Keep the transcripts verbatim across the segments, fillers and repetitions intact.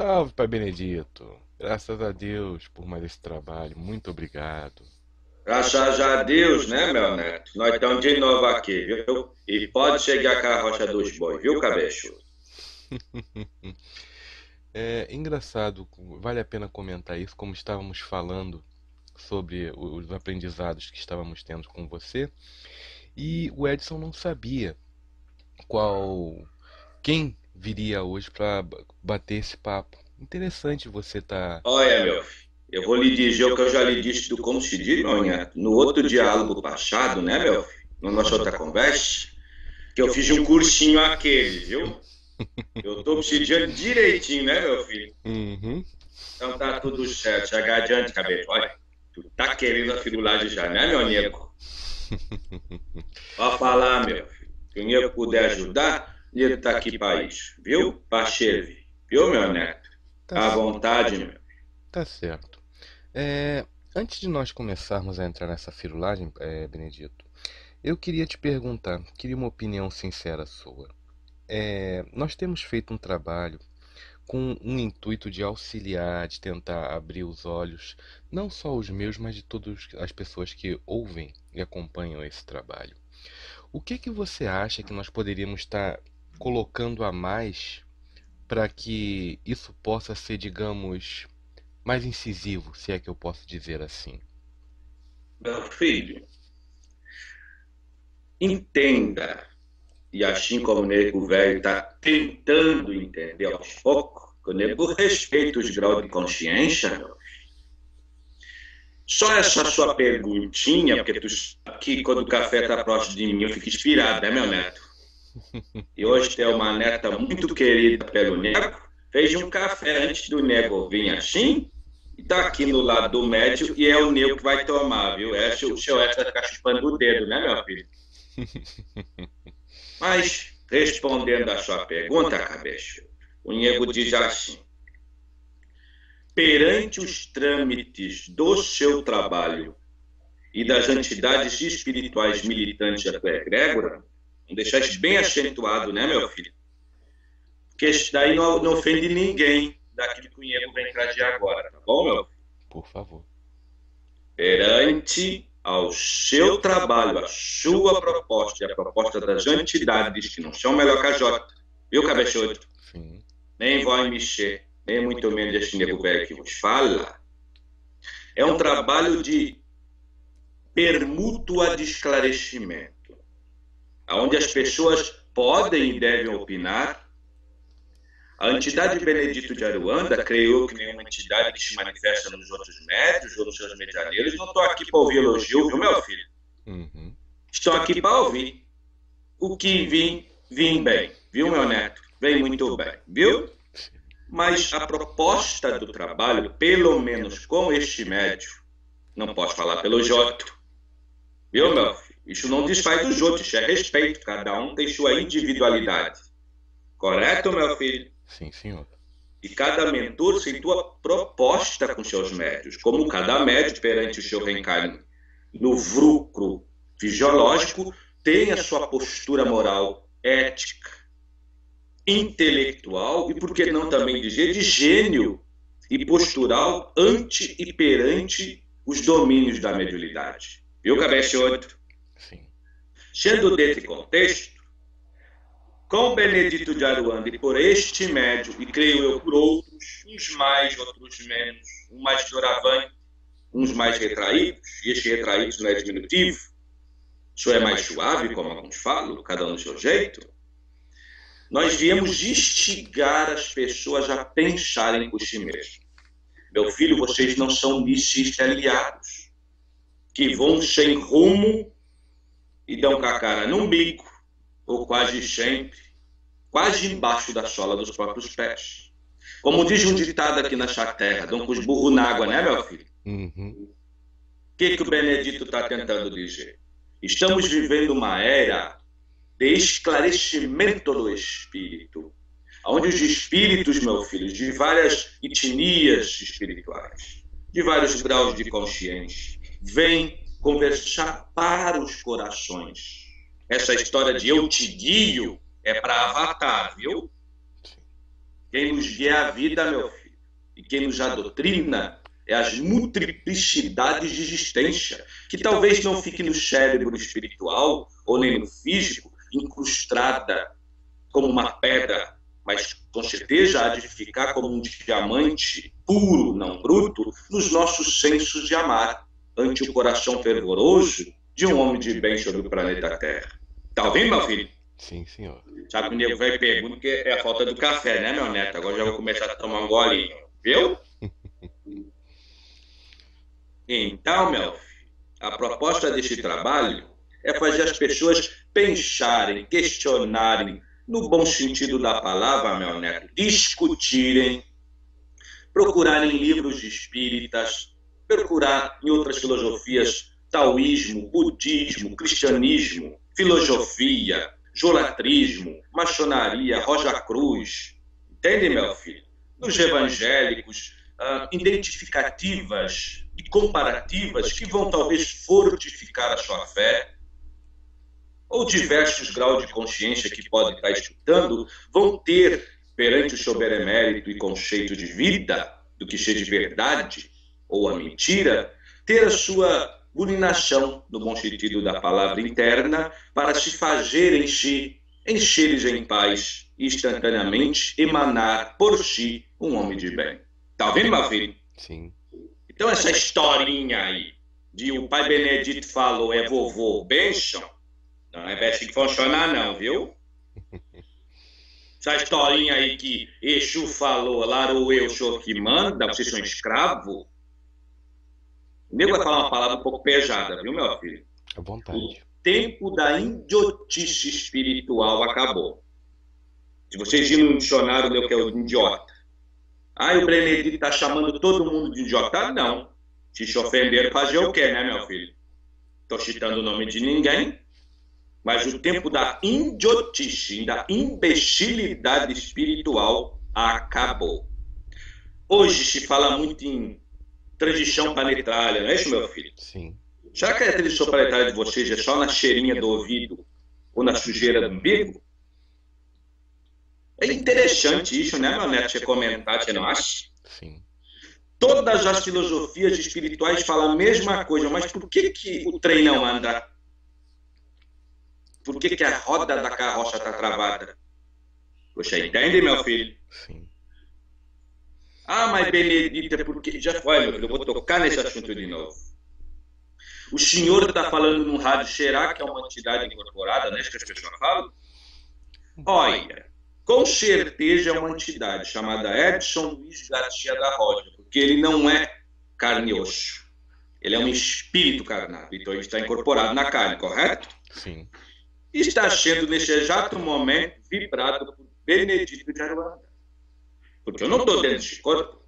Salve, Pai Benedito. Graças a Deus por mais esse trabalho. Muito obrigado. Graças a Deus, né, meu neto? Nós estamos de novo aqui, viu? E pode chegar com a rocha dos bois, viu, cabeçudo? É engraçado, vale a pena comentar isso, como estávamos falando sobre os aprendizados que estávamos tendo com você. E o Edson não sabia qual, quem viria hoje para bater esse papo. Interessante você tá... Olha, meu, eu vou lhe dizer o que eu já lhe disse do como se diz, meu neto, no outro diálogo passado, né, meu filho? Na nossa outra conversa, que eu fiz um cursinho aquele, viu? Eu tô obsidiando direitinho, né, meu filho? Uhum. Então tá tudo certo, chega adiante, cabelo. Olha, tu tá querendo a filulagem já, né, meu nego? Pode falar, meu filho. Se o nego puder ajudar, ele tá aqui pra isso, viu? Pra servir, viu, meu neto? Tá à vontade, meu filho. Tá certo. É, antes de nós começarmos a entrar nessa firulagem, é, Benedito, eu queria te perguntar, queria uma opinião sincera sua. É, nós temos feito um trabalho com um intuito de auxiliar, de tentar abrir os olhos, não só os meus, mas de todas as pessoas que ouvem e acompanham esse trabalho. O que que você acha que nós poderíamos estar colocando a mais para que isso possa ser, digamos, mais incisivo, se é que eu posso dizer assim? Meu filho, entenda, e assim como o nego velho está tentando entender aos poucos, que o nego respeita os graus de consciência, meu filho. Só essa sua perguntinha, porque tu sabe que quando o café está próximo de mim eu fico inspirado, né, meu neto? E hoje tem uma neta muito querida pelo nego, fez um café antes do nego vir assim, e está aqui no lado do médio, e é o nego que vai tomar, viu? É, o seu Edson fica chupando o dedo, né, meu filho? Mas, respondendo a sua pergunta, cabeça, o nego diz assim: perante os trâmites do seu trabalho e das entidades espirituais militantes da tua egrégora, não deixaste bem acentuado, né, meu filho? Porque isso daí não, não ofende ninguém daquilo que o nego vem trazer agora, tá bom, meu filho? Por favor. Perante ao seu trabalho, a sua proposta e a proposta das entidades que não são melhor que a Jota, viu, cabeçudo? Sim. Nem vai mexer, nem muito menos este nego velho que vos fala. É um trabalho de permútua de esclarecimento, onde as pessoas podem e devem opinar. A entidade Benedito de Aruanda, creio eu que nenhuma entidade que se manifesta nos outros médios ou nos seus medianeiros, não estou aqui para ouvir elogio, viu, meu filho? Uhum. Estou aqui para ouvir. O que vim, vim bem, viu, meu neto? Vem muito bem, viu? Mas a proposta do trabalho, pelo menos com este médio, não posso falar pelo Jota, viu, meu filho? Isso não desfaz dos outros, isso é respeito, cada um tem sua individualidade. Correto, meu filho? Sim, senhor. E cada mentor tem sua proposta com seus médios, como cada médio perante o seu reencarno no vínculo fisiológico tem a sua postura moral, ética, intelectual e, por que não também dizer, de gênio e postural ante e perante os domínios da mediunidade. Viu, cabeçudo? Sim. Sendo desse contexto, com Benedito de Aruanda e por este médio, e creio eu por outros, uns mais, outros menos, um mais doravante, uns mais retraídos, e este retraído não é diminutivo, isso é mais suave, como alguns falam, cada um do seu jeito, nós viemos instigar as pessoas a pensarem por si mesmas. Meu filho, vocês não são missisteliados, que vão sem rumo e dão com a cara num bico, ou quase sempre, quase embaixo da sola dos próprios pés. Como diz um ditado aqui nessa terra, dão com os burros na água, né, meu filho? Uhum. O que que o Benedito está tentando dizer? Estamos vivendo uma era de esclarecimento do espírito, onde os espíritos, meu filho, de várias etnias espirituais, de vários graus de consciência, vêm conversar para os corações. Essa história de eu te guio é para avatar, viu? Quem nos guia é a vida, meu filho. E quem nos doutrina é as multiplicidades de existência, que talvez não fique no cérebro espiritual ou nem no físico, incrustada como uma pedra, mas com certeza há de ficar como um diamante puro, não bruto, nos nossos sensos de amar, ante o coração fervoroso de um homem de bem sobre o planeta Terra. Tá ouvindo, meu filho? Sim, senhor. Sabe, o nego vai perguntar porque é a falta do café, né, meu neto? Agora já vou começar a tomar um golinho, viu? Então, meu filho, a proposta deste trabalho é fazer as pessoas pensarem, questionarem, no bom sentido da palavra, meu neto, discutirem, procurarem livros espíritas, procurar em outras filosofias, taoísmo, budismo, cristianismo, filosofia, jolatrismo, maçonaria, Roja Cruz, entende, meu filho? Nos evangélicos, ah, identificativas e comparativas que vão talvez fortificar a sua fé, ou diversos graus de consciência que podem estar estudando, vão ter, perante o soberano mérito e conceito de vida, do que seja de verdade ou a mentira, ter a sua bulinação, no bom sentido da palavra interna, para se fazerem si, encher-lhes em paz, e instantaneamente emanar por si um homem de bem. Tá vendo, meu filho? Sim. Então essa historinha aí, de o pai Benedito falou, é vovô, benção, não é bem assim que funcionar não, viu? Essa historinha aí que Exu falou, lá o eu sou que manda, vocês são escravo. O nego vai falar uma palavra um pouco pesada, viu, meu filho? À vontade. O tempo da idiotice espiritual acabou. Se vocês irem no dicionário, meu, que é o idiota. Ah, o Benedito está chamando todo mundo de idiota? Não. Se se ofenderam, fazer o quê, né, meu filho? Estou citando o nome de ninguém. Mas o tempo da idiotice, da imbecilidade espiritual acabou. Hoje se fala muito em transição planetária, não é isso, meu filho? Sim. Será que a transição planetária de vocês é só na cheirinha do ouvido ou na sujeira do umbigo? É interessante isso, né, meu neto? Você comentar, você não acha? Sim. Todas as filosofias espirituais falam a mesma coisa, mas por que, que o trem não anda? Por que, que a roda da carroça está travada? Você entende, meu filho? Sim. Ah, mas Benedita, porque já foi, meu filho, eu vou tocar nesse assunto de novo. O senhor está falando num rádio, será que é uma entidade incorporada, né? Que as pessoas falam? Olha, com certeza é uma entidade chamada Edson Luiz Gatia da Rocha, porque ele não é carne e osso. Ele é um espírito carnal, então ele está incorporado na carne, correto? Sim. Está sendo, neste exato momento, vibrado por Benedito de Aruanda. Porque eu não estou dentro desse corpo.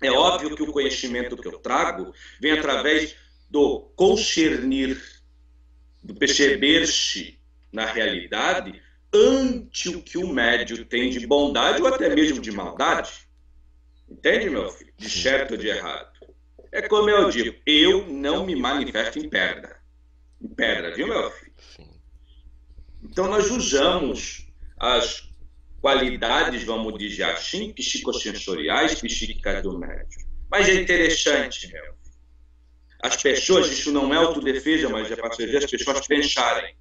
É óbvio que o conhecimento que eu trago vem através do concernir, do perceber-se na realidade ante o que o médio tem de bondade ou até mesmo de maldade. Entende, meu filho? De certo ou de errado. É como eu digo, eu não me manifesto em pedra. Em pedra, viu, meu filho? Então nós usamos as qualidades, vamos dizer assim, psicossensoriais, psíquicas do médium. Mas é interessante, meu. As pessoas, isso não é autodefesa, mas é para fazer as pessoas pensarem.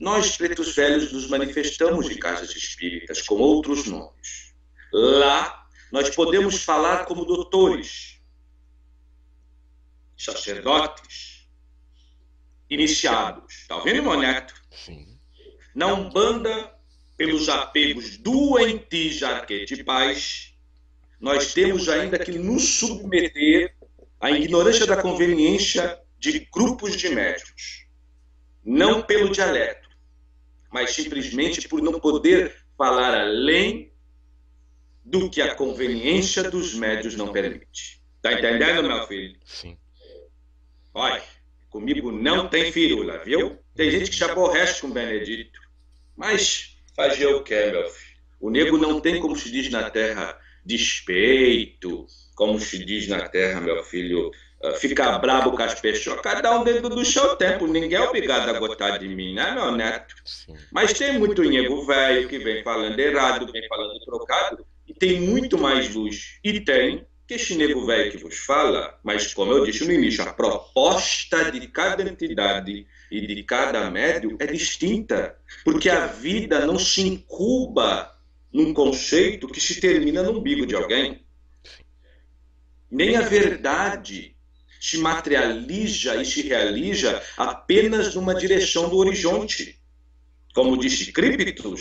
Nós, pretos velhos, nos manifestamos em casas espíritas, com outros nomes. Lá, nós podemos falar como doutores, sacerdotes, iniciados. Está ouvindo, meu neto? Sim. Na Umbanda, pelos apegos doentes arquetipais, nós temos ainda que nos submeter à ignorância da conveniência de grupos de médiuns. Não pelo dialeto, mas simplesmente por não poder falar além do que a conveniência dos médiuns não permite. Tá entendendo, meu filho? Sim. Olha, comigo não tem firula, viu? Tem gente que se aborrece com o Benedito. Mas fazer o que, meu filho? O nego não tem, como se diz na terra, despeito, como se diz na terra, meu filho, ficar brabo com as pessoas. Cada um dentro do seu tempo, ninguém é obrigado a gostar de mim, né, meu neto? Sim. Mas tem muito nego velho que vem falando errado, vem falando trocado, e tem muito mais luz. E tem que esse nego velho que vos fala, mas como eu disse no início, a proposta de cada entidade e de cada médium é distinta, porque a vida não se incuba num conceito que se termina no umbigo de alguém. Nem a verdade se materializa e se realiza apenas numa direção do horizonte. Como disse Cripto,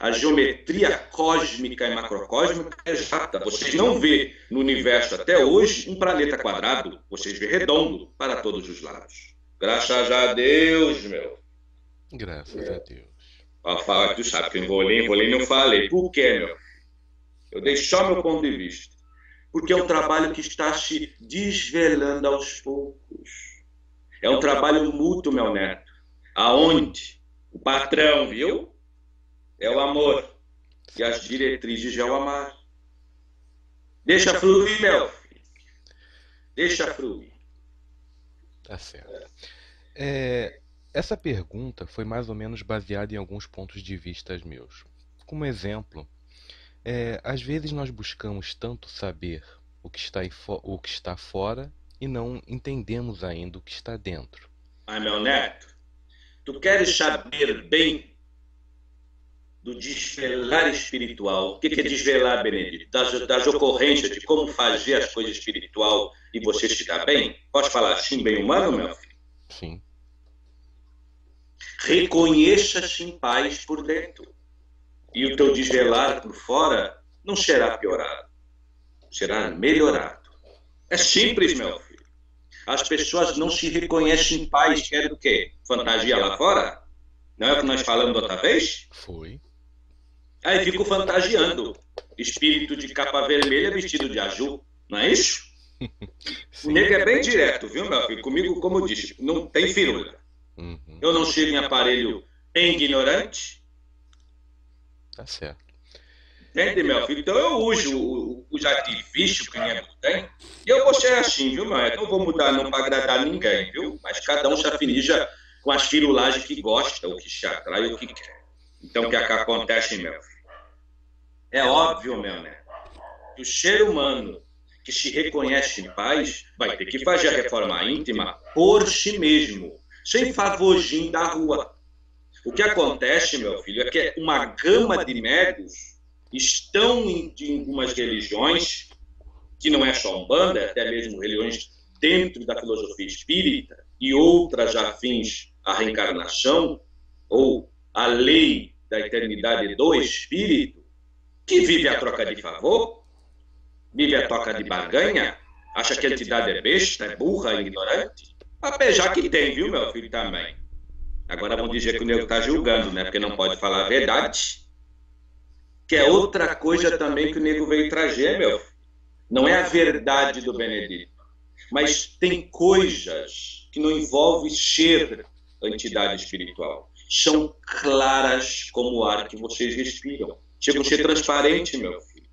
a geometria cósmica e macrocósmica é exata. Vocês não vê no universo até hoje um planeta quadrado, vocês vê redondo para todos os lados. Graças a Deus, meu. Graças é. a Deus. Para falar que tu sabe que eu enrolei, enrolei, não falei. Por quê, meu? Eu dei só meu ponto de vista. Porque é um trabalho que está se desvelando aos poucos. É um trabalho mútuo, meu neto. Aonde o patrão, viu? É o amor. E as diretrizes é o amar. Deixa fluir, meu filho. Deixa fluir. Tá certo. É, essa pergunta foi mais ou menos baseada em alguns pontos de vista meus. Como exemplo, é, às vezes nós buscamos tanto saber o que está, o que está fora e não entendemos ainda o que está dentro. Ah, meu neto, tu queres saber bem do desvelar espiritual? O que é desvelar, Benedito? Das, das ocorrências de como fazer as coisas espiritual e você se dar bem? Posso falar assim, bem humano, meu filho? Sim. Reconheça-se em paz por dentro. E o teu desvelar por fora não será piorado. Será melhorado. É simples, meu filho. As pessoas não se reconhecem em paz. Querem o quê? Fantasia lá fora? Não é o que nós falamos outra vez? Foi. Aí fico fantasiando. Espírito de capa vermelha vestido de azul. Não é isso? O nego é bem direto, viu, meu filho? Comigo, como eu disse, não tem firula. Uhum. Eu não chego em aparelho em ignorante. Tá certo. Entende, meu filho? Então eu uso os artifícios que nem tem. E eu vou ser assim, viu, meu? Não vou mudar não para agradar ninguém, viu? Mas cada um se afinija com as firulagens que gosta, o que se atrai, o que quer. Então, o que acontece, meu filho? É óbvio, meu, né? Que o ser humano que se reconhece em paz vai ter que fazer a reforma íntima por si mesmo, sem favorzinho da rua. O que acontece, meu filho, é que uma gama de médios estão em algumas religiões, que não é só Umbanda, até mesmo religiões dentro da filosofia espírita e outras afins à reencarnação ou a lei da eternidade do espírito, que vive a troca de favor, vive a troca de barganha, acha que a entidade é besta, é burra, é ignorante, apesar que tem, viu, meu filho, também. Agora vão dizer que o nego está julgando, né, porque não pode falar a verdade, que é outra coisa também que o nego veio trazer, meu filho. Não é a verdade do Benedito, mas tem coisas que não envolvem ser entidade espiritual. São claras como o ar que vocês respiram. Chegam a ser transparentes, meu filho.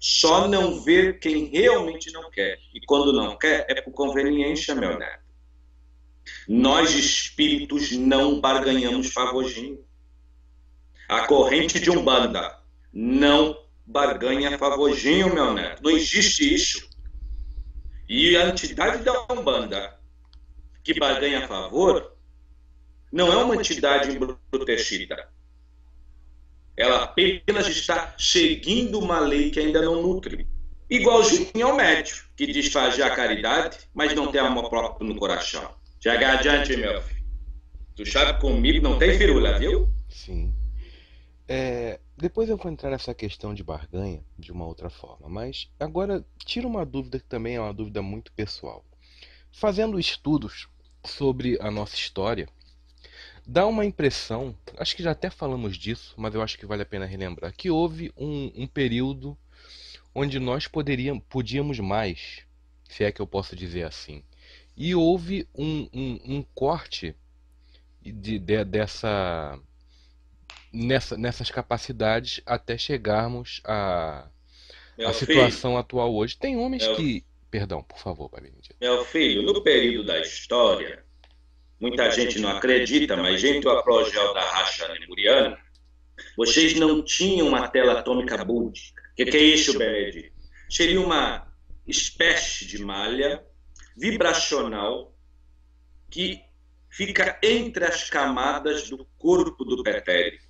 Só não ver quem realmente não quer. E quando não quer, é por conveniência, meu neto. Nós, espíritos, não barganhamos favorzinho. A corrente de Umbanda não barganha favorzinho, meu neto. Não existe isso. E a entidade da Umbanda que barganha a favor não é uma entidade embrutecida. Ela apenas está seguindo uma lei que ainda não nutre. Igualzinho ao médico, que diz fazer a caridade, mas não tem amor próprio no coração. Chega adiante, meu filho. Tu sabe comigo, não tem firula, viu? Sim. É, depois eu vou entrar nessa questão de barganha de uma outra forma. Mas agora, tira uma dúvida que também é uma dúvida muito pessoal. Fazendo estudos sobre a nossa história, dá uma impressão, acho que já até falamos disso, mas eu acho que vale a pena relembrar, que houve um, um período onde nós poderíamos, podíamos mais, se é que eu posso dizer assim. E houve um, um, um corte de, de, dessa, nessa, nessas capacidades até chegarmos à situação atual hoje. Tem homens que, Perdão, por favor, Pai Benedito. Meu filho, no período da história, muita gente não acredita, mas entre o aprogel da raça lemuriana, vocês não tinham uma tela atômica búdica. O que, que é isso, Benedito? Seria uma espécie de malha vibracional que fica entre as camadas do corpo do petérico.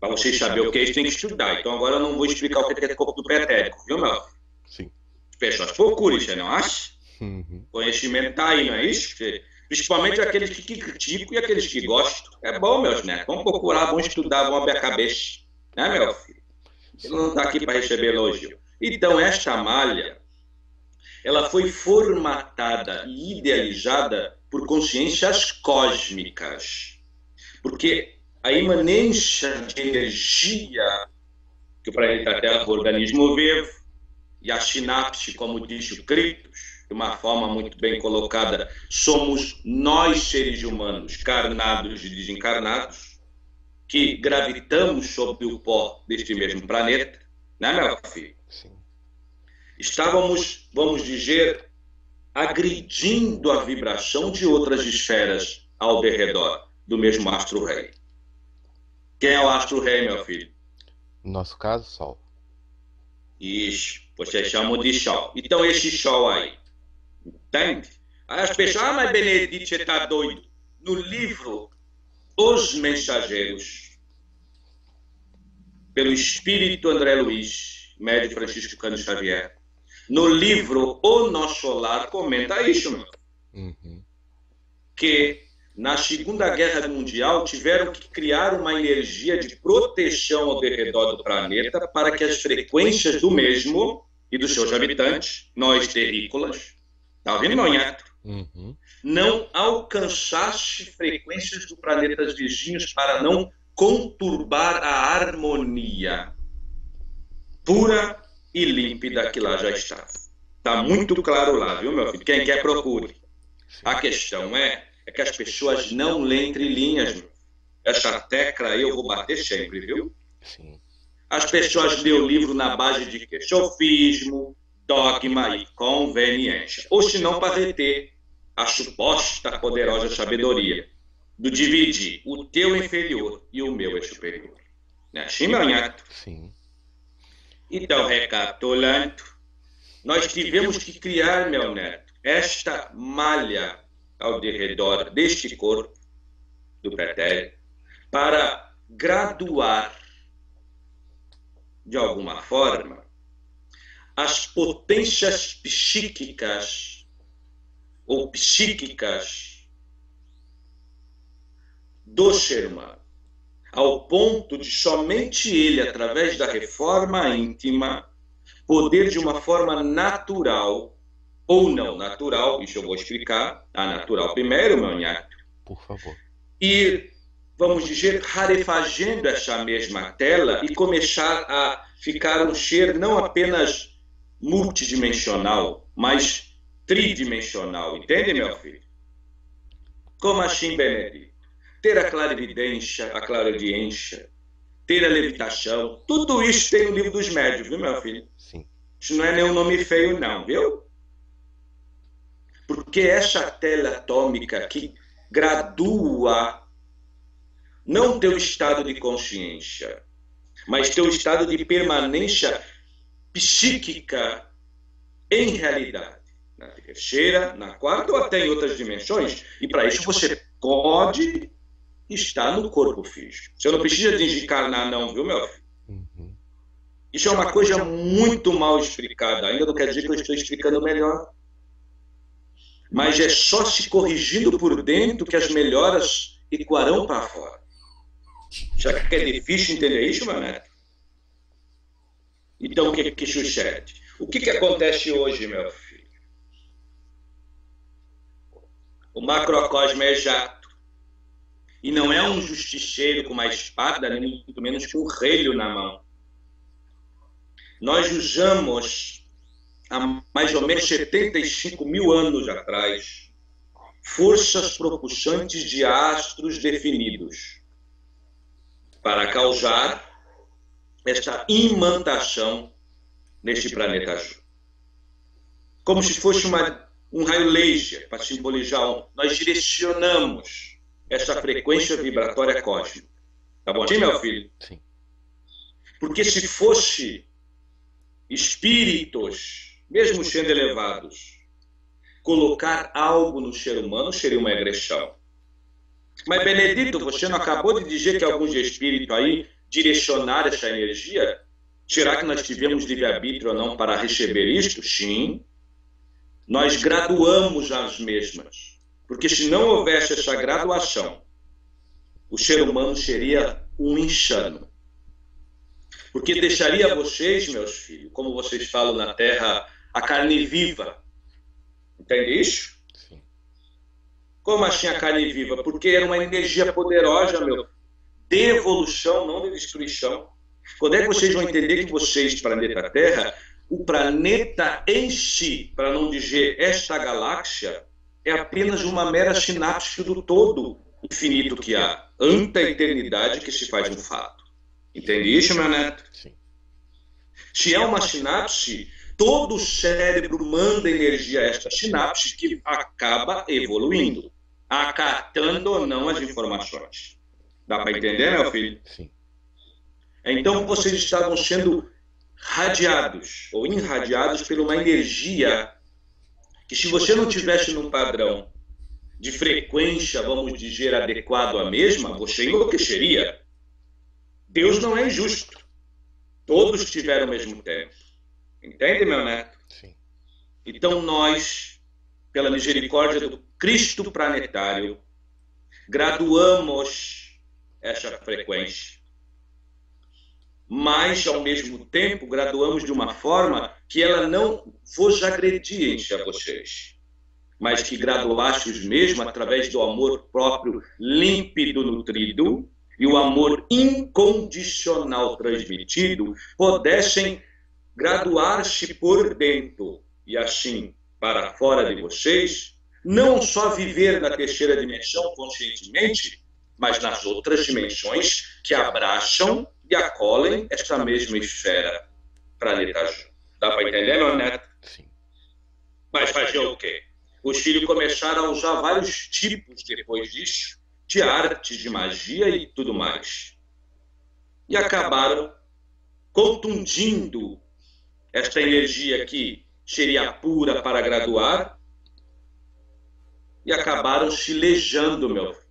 Para vocês saberem o que é isso, tem que estudar. Então agora eu não vou explicar o que é o corpo do petérico, viu, meu filho? Sim. Pessoas procurem, você não acha? Uhum. Conhecimento está aí, não é isso? Principalmente aqueles que criticam e aqueles que gostam. É bom, meus netos. Vamos procurar, vamos estudar, vamos abrir a cabeça. Né, meu filho? Ele não está aqui para receber elogio. Então, esta malha, ela foi formatada e idealizada por consciências cósmicas. Porque a imanência de energia, que para ele está até o organismo vivo, e a sinapse, como diz o Cripto, de uma forma muito bem colocada, somos nós, seres humanos, carnados e desencarnados, que gravitamos sobre o pó deste mesmo planeta, né, meu filho? Sim. Estávamos, vamos dizer, agredindo a vibração de outras esferas ao derredor do mesmo astro-rei. Quem é o astro-rei, meu filho? No nosso caso, Sol. Isso. Vocês chamam de sol. Então, esse sol aí, entende? Aí as pessoas, ah, mas Benedito, você está doido. No livro Os Mensageiros, pelo espírito André Luiz, médium Francisco Cândido Xavier, no livro O Nosso Lar, comenta isso, meu. Uhum. Que na Segunda Guerra Mundial tiveram que criar uma energia de proteção ao redor do planeta para que as frequências do mesmo e dos seus habitantes, nós terrícolas, tá ouvindo, meu neto? Uhum. Não alcançasse frequências do planeta vizinhos para não conturbar a harmonia pura e límpida que lá já estava. Tá muito claro lá, viu, meu filho? Quem quer, procure. A questão é, é que as pessoas não leem entre linhas, meu. Essa tecla aí eu vou bater sempre, viu? Sim. As pessoas lêem o livro na base de quê? Sofismo, dogma e conveniência. Ou se não, para reter a suposta poderosa sabedoria do dividir o teu inferior e o meu é superior. Né? Sim, meu neto? Sim. Então, recapitulando, nós tivemos que criar, meu neto, esta malha ao redor deste corpo do petérico para graduar de alguma forma as potências psíquicas ou psíquicas do ser humano, ao ponto de somente ele, através da reforma íntima, poder de uma forma natural ou não natural, isso eu vou explicar, a natural primeiro, meu neto, por favor, e vamos dizer, rarefazendo essa mesma tela e começar a ficar um ser não apenas multidimensional, mas tridimensional. Entende, meu filho? Como assim, Benedito? Ter a clarividência, a clareaudiência, ter a levitação, tudo isso tem no livro dos médiuns, viu, meu filho? Sim. Isso não é nenhum nome feio, não, viu? Porque essa tela atômica que gradua não teu estado de consciência, mas teu estado de permanência psíquica em realidade. Na terceira, na quarta ou até em outras dimensões. E para isso você pode estar no corpo físico. Você não precisa desencarnar não, viu, meu filho? Uhum. Isso é uma coisa muito mal explicada. Ainda não quer dizer que eu estou explicando melhor. Mas é só se corrigindo por dentro que as melhoras ecoarão para fora. Já que é difícil entender isso, meu neto? Então, o que, que sucede? O que, que acontece hoje, meu filho? O macrocosmo é jato. E não é um justiceiro com uma espada, nem muito menos com um relho na mão. Nós usamos, há mais ou menos setenta e cinco mil anos atrás, forças propulsantes de astros definidos para causar esta imantação neste planeta azul. como se fosse uma, um raio laser, para simbolizar um. Nós direcionamos essa frequência vibratória cósmica. Tá bom, sim, meu filho? Sim. Porque se fosse espíritos, mesmo sendo elevados, colocar algo no ser humano seria uma agressão. Mas, Benedito, você não acabou de dizer que alguns espíritos aí direcionaram essa energia? Será que nós tivemos livre-arbítrio ou não para receber isto? Sim. Nós graduamos as mesmas. Porque se não houvesse essa graduação, o ser humano seria um insano. Porque deixaria vocês, meus filhos, como vocês falam na Terra, a carne viva. Entende isso? Sim. Como assim a carne viva? Porque era uma energia poderosa, meu. De evolução, não de destruição. Quando é que vocês vão entender que vocês, planeta Terra, o planeta em si, para não dizer esta galáxia, é apenas uma mera sinapse do todo infinito que há, anta eternidade que se faz um fato. Entende isso, meu neto? Sim. Se é uma sinapse, todo o cérebro manda energia a esta sinapse que acaba evoluindo, acatando ou não as informações. Dá para entender, meu filho? Sim. Então vocês estavam sendo radiados ou irradiados por uma energia que, se você não tivesse num padrão de frequência, vamos dizer, adequado à mesma, você enlouqueceria. Deus não é injusto. Todos tiveram o mesmo tempo. Entende, meu neto? Sim. Então nós, pela misericórdia do Cristo planetário, graduamos essa frequência. Mas, ao mesmo tempo, graduamos de uma forma que ela não vos agredisse a vocês, mas que graduasse-os mesmo através do amor próprio límpido, nutrido, e o amor incondicional transmitido, pudessem graduar-se por dentro, e assim, para fora de vocês, não só viver na terceira dimensão conscientemente, mas nas outras dimensões que abraçam e acolhem esta mesma esfera planeta azul. Dá para entender, meu neto? Sim. Mas fazer o quê? Os filhos começaram a usar vários tipos, depois disso, de arte, de magia e tudo mais. E acabaram contundindo esta energia que seria pura para graduar e acabaram chilejando, meu filho.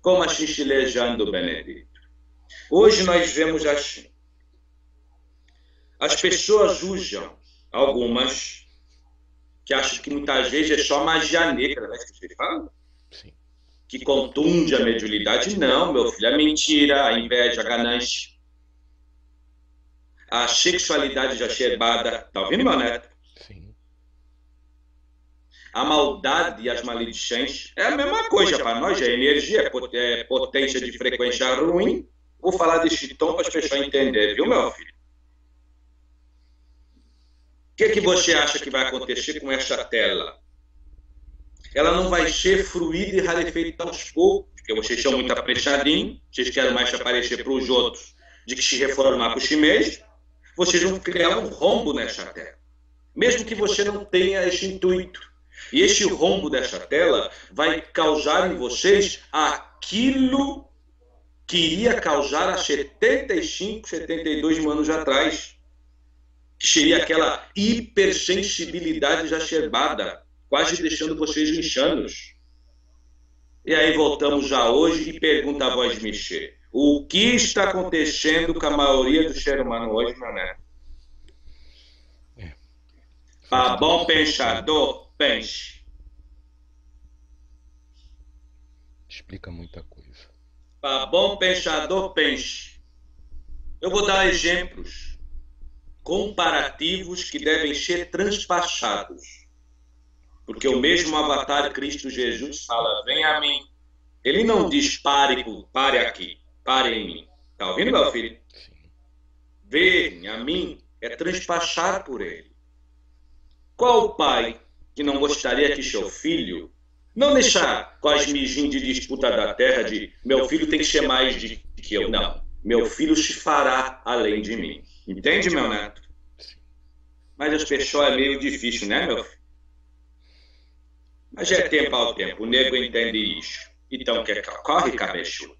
Como assim chilejando, Benedito? Hoje nós vemos assim. As pessoas usam, algumas, que acham que muitas vezes é só magia negra, né, que vocês falam? Sim. Que contunde a mediunidade. Não, meu filho, é mentira, a inveja, a ganância. A sexualidade exacerbada. Tá ouvindo, meu neto? Sim. A maldade e as maledicências é a mesma coisa para nós, é energia, é potência de frequência ruim. Vou falar desse tom para as pessoas entenderem, viu, meu filho? O que, que você acha que vai acontecer com essa tela? Ela não vai ser fruída e rarefeita aos poucos, porque vocês são muito apressadinhos, vocês querem mais aparecer para os outros de que se reformar com si mesmo, vocês vão criar um rombo nessa tela, mesmo que você não tenha esse intuito. E esse rombo dessa tela vai causar em vocês aquilo que iria causar há setenta e cinco, setenta e dois mil anos atrás, que seria aquela hipersensibilidade exacerbada, quase deixando vocês insanos. E aí voltamos a hoje e pergunta a voz mexer: o que está acontecendo com a maioria do ser humano hoje, meu neto? É. Para bom pensador, pense. Explica muita coisa. Para bom pensador, pense. Eu vou dar exemplos comparativos que devem ser transpassados. Porque o mesmo avatar Cristo Jesus fala: vem a mim. Ele não diz: pare, pare aqui, pare em mim. Está ouvindo, meu filho? Sim. Vem a mim é transpassar por ele. Qual pai que não gostaria que seu filho não deixar com as mijinhas de disputa da terra de meu filho tem que ser mais de que eu? Não. Meu filho se fará além de mim. Entende, meu neto? mas os peixó é meio difícil, né, meu filho? Mas é tempo ao tempo, o nego entende isso. Então, que corre, cabeçudo.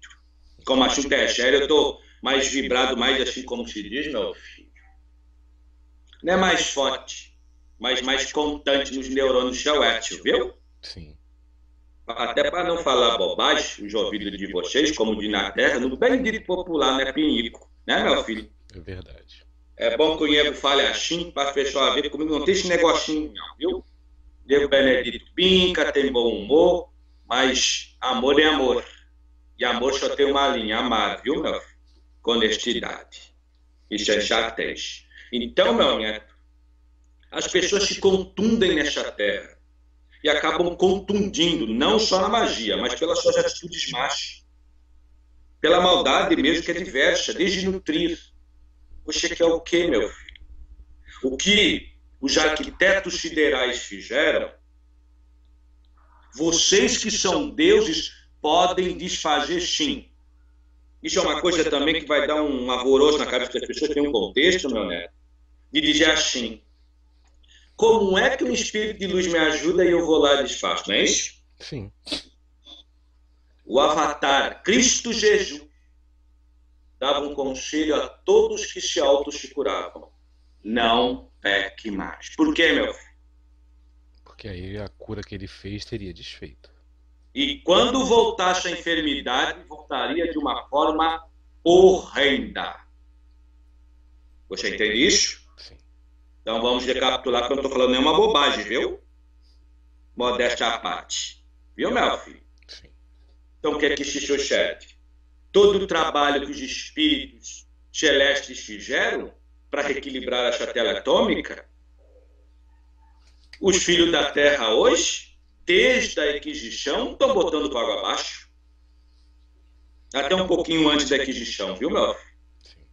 Como a chuta é séria, eu estou mais vibrado, mais assim como se diz, meu filho. Não é mais forte, mas mais constante nos neurônios seu Edson, viu? Sim. Até para não falar bobagem, os ouvidos de vocês, como de na terra, no bendito popular, né, pinico? Né, meu filho? É verdade. É bom que o nego fale assim, para fechar a vida comigo, não tem esse negocinho, não, viu? Nego Benedito pinca, tem bom humor, mas amor é amor. E amor só tem uma linha, amar, viu, meu filho? Com honestidade. Isso é chatez. Então, meu neto, as pessoas se contundem nessa terra e acabam contundindo, não só na magia, mas pelas suas atitudes más, pela maldade mesmo que é diversa, desde nutrir. Você quer o quê, meu filho? O que os arquitetos siderais fizeram, vocês que são deuses podem desfazer sim. Isso é uma coisa também que vai dar um alvoroço na cabeça das pessoas, tem um contexto, meu neto, de dizer assim, como é que um espírito de luz me ajuda e eu vou lá e desfaço, não é isso? Sim. O avatar Cristo Jesus dava um conselho a todos que se autossecuravam. Não peque mais. Por quê, meu filho? Porque aí a cura que ele fez teria desfeito. E quando voltasse a enfermidade, voltaria de uma forma horrenda. Você entende isso? Sim. Então vamos recapitular, que eu não estou falando nenhuma bobagem, viu? Modéstia à parte. Viu, meu filho? Sim. Então o que é que se sucede? Todo o trabalho que os espíritos celestes fizeram para reequilibrar essa tela atômica, os filhos da Terra hoje, desde a aquisição, estão botando para água abaixo. Até um pouquinho antes da aquisição, viu, meu filho?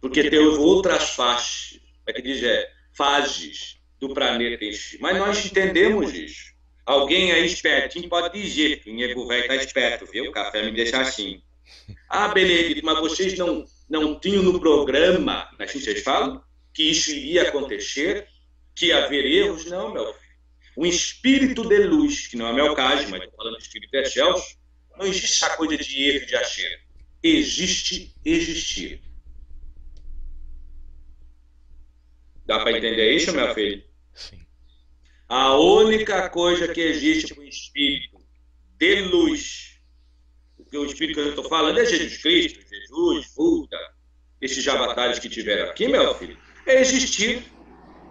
Porque tem outras fases, é que diz, é, fases do planeta em si. Mas nós entendemos isso. Alguém aí espertinho pode dizer que o nego velho está esperto, viu? O café me deixa assim. Ah, Benedito, mas vocês não, não tinham no programa, assim vocês falam, que isso iria acontecer, que haveria erros? Não, meu filho. Um espírito de luz, que não é meu caso, mas estou falando de espírito de excelso, não existe essa coisa de erro de acerto. Existe existir. Dá para entender isso, meu filho? Sim. A única coisa que existe para um espírito de luz, porque o espírito que eu estou falando é Jesus Cristo, Jesus, Buda, esses avatares que tiveram aqui, meu filho, é existir.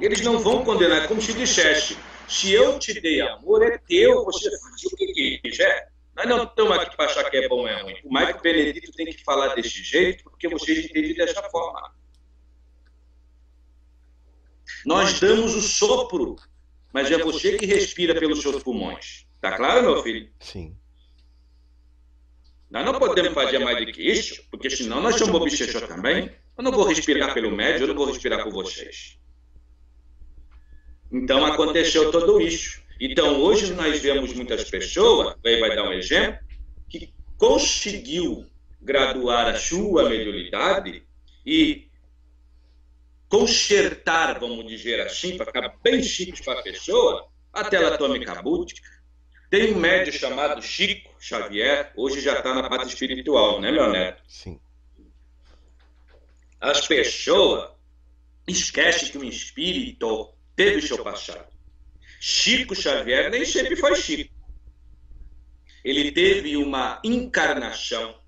Eles não vão condenar, como se dissesse, se eu te dei amor, é teu, você faz o que quiser. Nós não estamos aqui para achar que é bom ou é ruim. O Maico Benedito tem que falar desse jeito, porque vocês entendem dessa forma. Nós damos o sopro, mas é você que respira pelos seus pulmões. Tá claro, meu filho? Sim. Nós não podemos fazer mais do que isso, porque senão nós somos obsessores também. Eu não vou respirar pelo médio, eu não vou respirar por vocês. Então aconteceu tudo isso. Então hoje nós vemos muitas pessoas, aí vai dar um exemplo, que conseguiu graduar a sua mediunidade e consertar, vamos dizer assim, para ficar bem simples para a pessoa, a tela atômica búdica. Tem um médium chamado Chico Xavier, hoje já está na parte espiritual, né, meu neto? Sim. As pessoas esquecem que o espírito teve o seu passado. Chico Xavier nem sempre foi Chico. Ele teve uma encarnação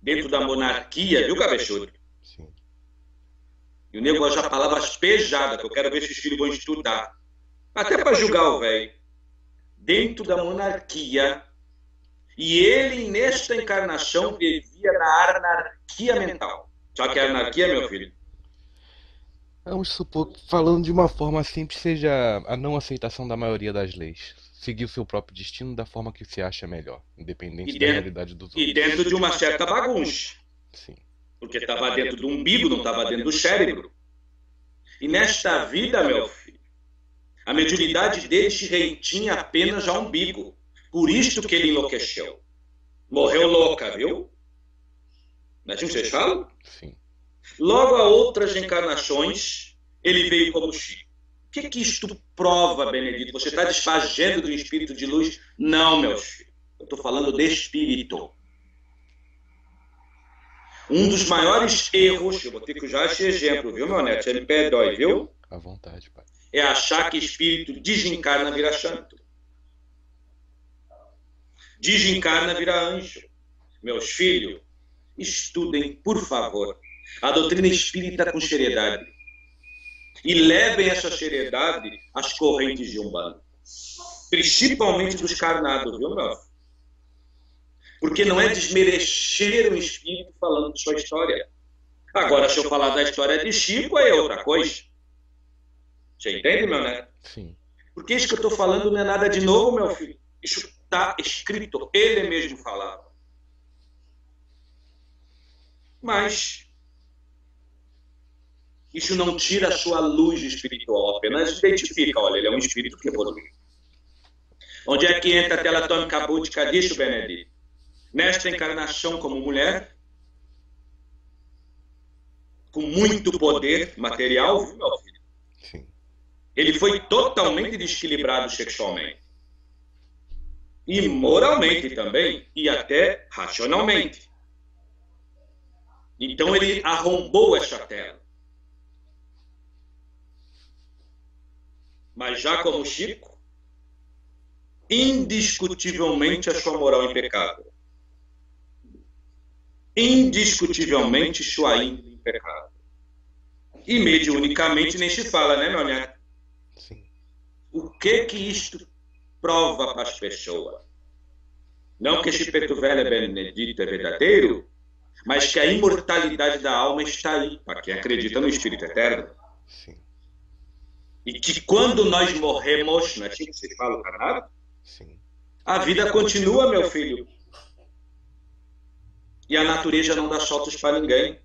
dentro da monarquia, viu, cabeçudo? Sim. E o nego gosta de palavras pesadas, que eu quero ver se os filhos vão estudar. Até para julgar o velho. Dentro da monarquia. E ele, nesta encarnação, vivia na anarquia mental. Só que a anarquia, meu filho, vamos supor, falando de uma forma simples, seja a não aceitação da maioria das leis. Seguir o seu próprio destino da forma que se acha melhor, independente dentro, da realidade dos outros. E dentro de uma certa bagunça. Sim. Porque estava dentro do umbigo, não estava dentro do cérebro. E nesta vida, meu filho, a mediunidade dele se reitinha apenas ao umbigo. Por isto que ele enlouqueceu. Morreu louca, viu? Não é assim que vocês falam? Sim. Logo a outras encarnações, ele veio como Chico. O que, que isto prova, Benedito? Você está desfazendo do espírito de luz? Não, meu filho. Eu estou falando de espírito. Um dos maiores erros, eu vou ter que usar esse exemplo, viu, meu neto? Você me perdoe, viu? À vontade, pai. É achar que espírito desencarna vira santo. Desencarna vira anjo. Meus filhos, estudem, por favor, a doutrina espírita com seriedade. E levem essa seriedade às correntes de Umbanda. Principalmente dos carnados, viu, meu? Porque não é desmerecer o espírito falando de sua história. Agora, se eu falar da história de Chico, é outra coisa. Você entende, meu neto? Sim. Porque isso que eu estou falando não é nada de novo, meu filho. Isso está escrito. Ele mesmo falava. Mas isso não tira a sua luz espiritual. Apenas identifica. Olha, ele é um espírito que evoluiu. Onde é que entra a tela atômica búdica disso, Benedito? Nesta encarnação como mulher, com muito poder material, viu, meu filho? Sim. Ele foi totalmente desequilibrado sexualmente. E moralmente também. E até racionalmente. Então ele arrombou essa tela. Mas já como Chico, indiscutivelmente a sua moral impecável. Indiscutivelmente sua índole impecável. E mediunicamente nem se fala, né, meu neto? Sim. O que que isto prova para as pessoas? Não que esse preto velho é Benedito, é verdadeiro, mas que a imortalidade da alma está aí, para quem acredita no Espírito Eterno. Sim. E que quando nós morremos, não é assim que se fala, carnal? Sim. A vida continua, meu filho. E a natureza não dá soltos para ninguém.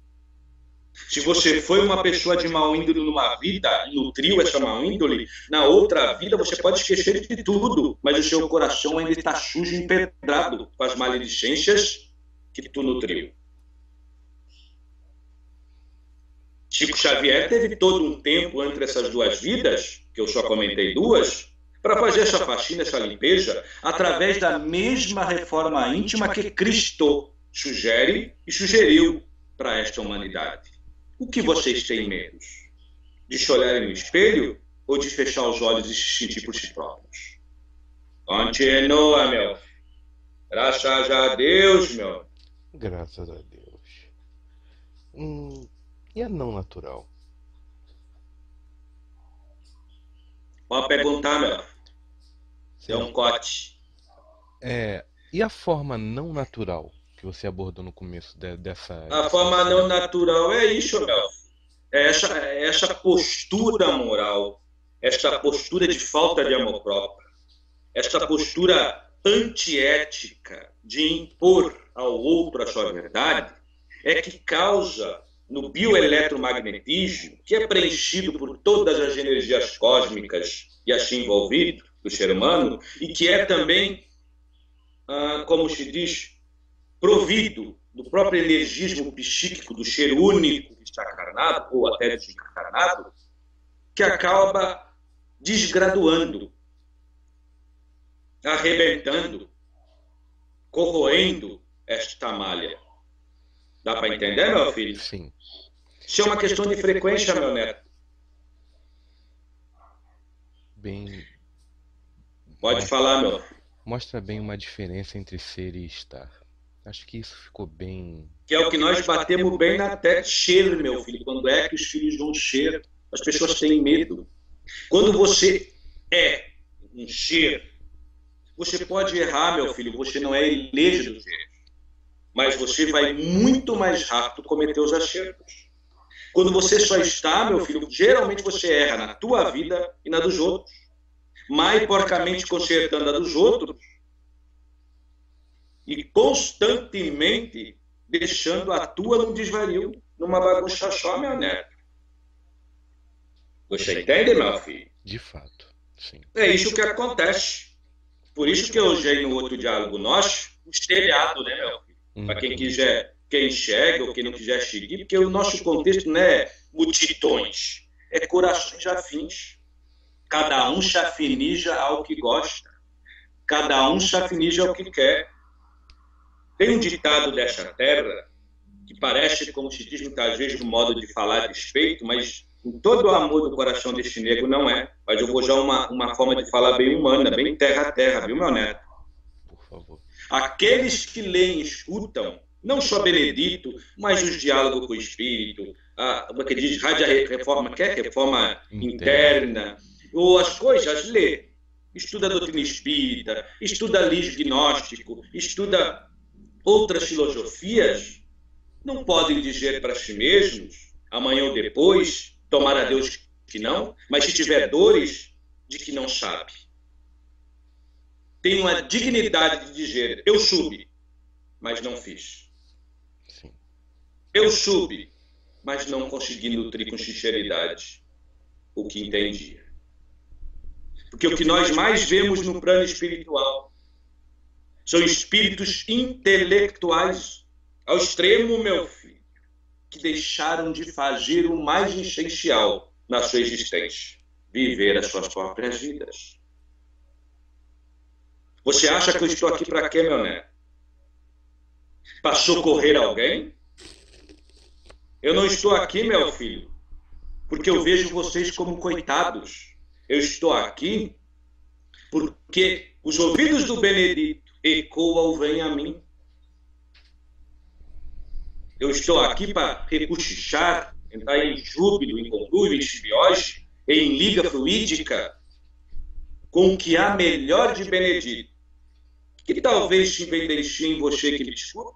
Se você foi uma pessoa de mau índole numa vida e nutriu essa mau índole, na outra vida você pode esquecer de tudo, mas o seu coração ainda está sujo e empedrado com as maledicências que tu nutriu. Chico Xavier teve todo um tempo entre essas duas vidas, que eu só comentei duas, para fazer essa faxina, essa limpeza, através da mesma reforma íntima que Cristo sugere e sugeriu para esta humanidade. O que vocês têm medo? De se olharem no espelho ou de fechar os olhos e se sentir por si próprios? Continua, meu. Graças a Deus, meu. Graças a Deus. Hum, e a não natural? Pode perguntar, meu. Você é um cote. É, e a forma não natural que você abordou no começo de, dessa... A forma não natural é isso, meu. É essa, é essa postura moral, essa postura de falta de amor próprio, essa postura antiética de impor ao outro a sua verdade, é que causa no bioeletromagnetismo, que é preenchido por todas as energias cósmicas e assim envolvido do ser humano, e que é também, ah, como se diz, provido do próprio energismo psíquico do ser único que está encarnado, ou até desencarnado, que acaba desgraduando, arrebentando, corroendo esta malha. Dá para entender, meu filho? Sim. Isso é uma questão de frequência, meu neto. Bem... Pode mostra... falar, meu. Mostra bem uma diferença entre ser e estar. Acho que isso ficou bem... Que é o que nós batemos bem na tecla, cheiro, meu filho. Quando é que os filhos vão cheiro? As pessoas têm medo. Quando você é um cheiro, você pode errar, meu filho. Você não é eleito dos erros. Mas você vai muito mais rápido cometer os acertos. Quando você só está, meu filho, geralmente você erra na tua vida e na dos outros. Mais porcamente consertando a dos outros, e constantemente deixando a tua num desvario, numa bagunça só, meu neto. Você entende, meu filho? De fato, sim. É isso que acontece. Por isso que eu usei no outro diálogo nosso, o estelhado, né, meu filho? Hum. Para quem quiser, quem enxerga ou quem não quiser seguir, porque o nosso contexto não é multidões, é corações afins. Cada um chafinija ao que gosta. Cada um chafinija ao que quer. Tem um ditado desta terra que parece, como se diz muitas vezes, um modo de falar desfeito, mas com todo o amor do coração deste negro não é. Mas eu vou já uma, uma forma de falar bem humana, bem terra a terra, viu, meu neto? Por favor. Aqueles que leem e escutam, não só Benedito, mas os diálogos com o Espírito, a, como é que diz, rádio reforma, que é reforma interna, interna, ou as coisas, lê. Estuda a doutrina espírita, estuda lixo gnóstico, estuda outras filosofias, não podem dizer para si mesmos, amanhã ou depois, tomar a Deus que não, mas se tiver dores, de que não sabe. Tem uma dignidade de dizer, eu subi, mas não fiz. Sim. Eu subi, mas não consegui nutrir com sinceridade o que entendia. Porque o que nós mais vemos no plano espiritual são espíritos intelectuais, ao extremo, meu filho, que deixaram de fazer o mais essencial na sua existência, viver as suas próprias vidas. Você acha que eu estou aqui para quê, meu neto? Para socorrer alguém? Eu não estou aqui, meu filho, porque eu vejo vocês como coitados. Eu estou aqui porque os ouvidos do Benedito ecoam o vem a mim. Eu estou aqui para repuxar, entrar em júbilo, em conluio, em simbiose, em liga fluídica com o que há melhor de Benedito. Que talvez se evidencie em você que me escuta,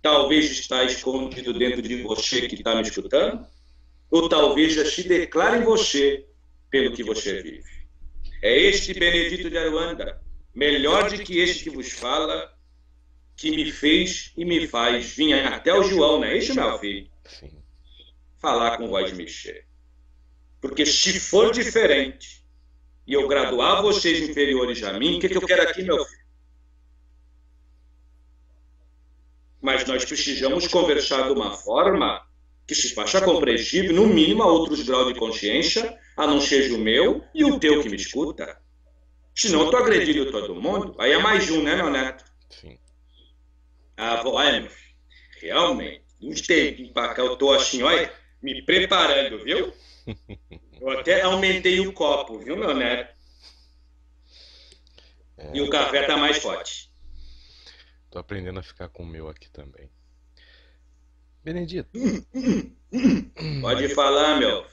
talvez está escondido dentro de você que está me escutando, ou talvez já se declare em você pelo que você vive. É este Benedito de Aruanda, melhor do que este que vos fala, que me fez e me faz vir até o João, não é isso, meu filho? Sim. Falar com voz mexer. Porque se for diferente, e eu graduar vocês inferiores a mim, o que, é que eu quero aqui, meu filho? Mas nós precisamos conversar de uma forma que se faça compreensível, no mínimo, a outros graus de consciência, a não seja o meu e o teu que me escuta. Senão eu estou agredindo todo mundo. Aí é mais um, né, meu neto? Sim. Ah, é, realmente, uns tempos para cá eu estou assim, olha, me preparando, viu? Eu até aumentei o copo, viu, meu neto? É... E o café está mais forte. Estou aprendendo a ficar com o meu aqui também. Benedito. Pode falar, meu.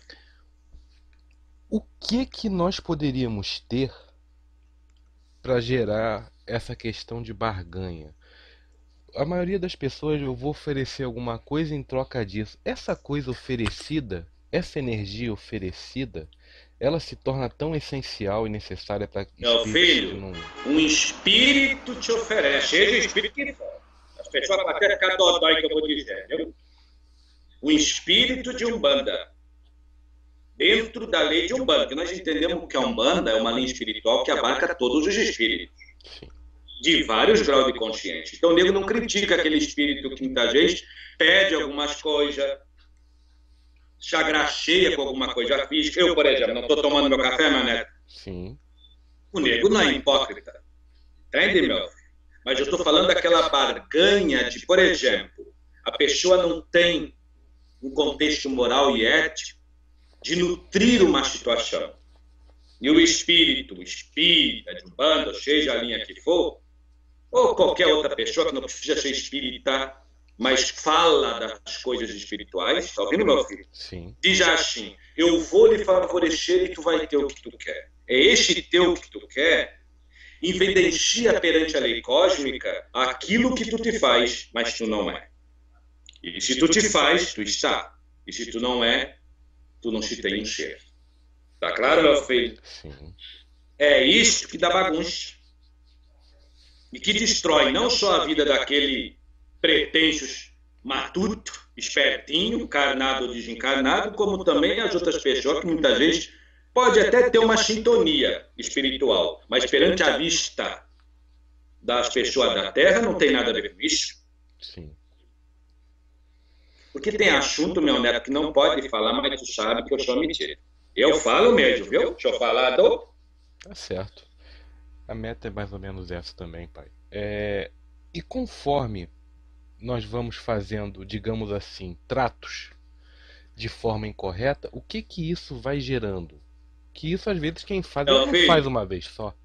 O que que nós poderíamos ter para gerar essa questão de barganha? A maioria das pessoas, eu vou oferecer alguma coisa em troca disso. Essa coisa oferecida, essa energia oferecida, ela se torna tão essencial e necessária para... Meu filho, não... um espírito te oferece, seja o espírito que for. As pessoas vão até ficar dodói que eu vou dizer, viu? O espírito de Umbanda, dentro da lei de Umbanda, que nós entendemos que a Umbanda é uma linha espiritual que abarca todos os espíritos, de vários graus de consciência. Então o nego não critica aquele espírito que muitas vezes pede algumas coisas, chagracheia com alguma coisa física. Eu, por exemplo, não estou tomando meu café, meu neto? Sim. O nego não é hipócrita. Entende, meu? Mas eu estou falando daquela barganha de, por exemplo, a pessoa não tem um contexto moral e ético de nutrir uma situação. E o espírito, o espírita de Umbanda, seja a linha que for, ou qualquer outra pessoa que não precisa ser espírita, mas fala das coisas espirituais, está ouvindo, meu filho? Sim. Diz assim, eu vou lhe favorecer e tu vai ter o que tu quer. É este teu que tu quer. Evidencia perante a lei cósmica aquilo que tu te faz, mas tu não é. E se tu te faz, tu está. E se tu não é, tu não se tem um ser. Tá claro, meu filho? Sim. É isso que dá bagunça. E que destrói não só a vida daquele pretensos matuto, espertinho, encarnado ou desencarnado, como também as outras pessoas que muitas vezes pode até ter uma sintonia espiritual, mas perante a vista das pessoas da Terra não tem nada a ver com isso. Sim. Porque tem assunto, meu neto, que não pode falar, mas tu sabe que eu sou mentira. Eu falo mesmo, viu? Deixa eu falar, dou. Tá certo. A meta é mais ou menos essa também, pai. É... E conforme nós vamos fazendo, digamos assim, tratos de forma incorreta, o que que isso vai gerando? Que isso, às vezes, quem faz, não, filho, faz uma vez só.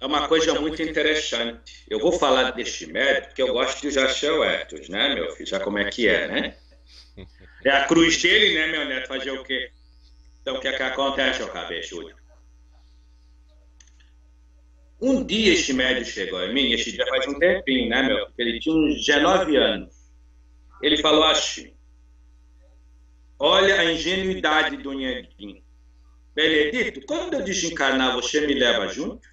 É uma coisa muito interessante. Eu vou falar deste médico, porque eu gosto de Jaxel Etos, né, meu filho? Já como é que é, né? É a cruz dele, né, meu neto? Fazer o quê? Então, o que é que acontece, ô cabeçudo? Um dia este médium chegou em mim, este dia faz um tempinho, né, meu? Ele tinha uns dezenove anos. Ele falou assim: olha a ingenuidade do Nhanguinho. Benedito, quando eu desencarnar, você me leva junto?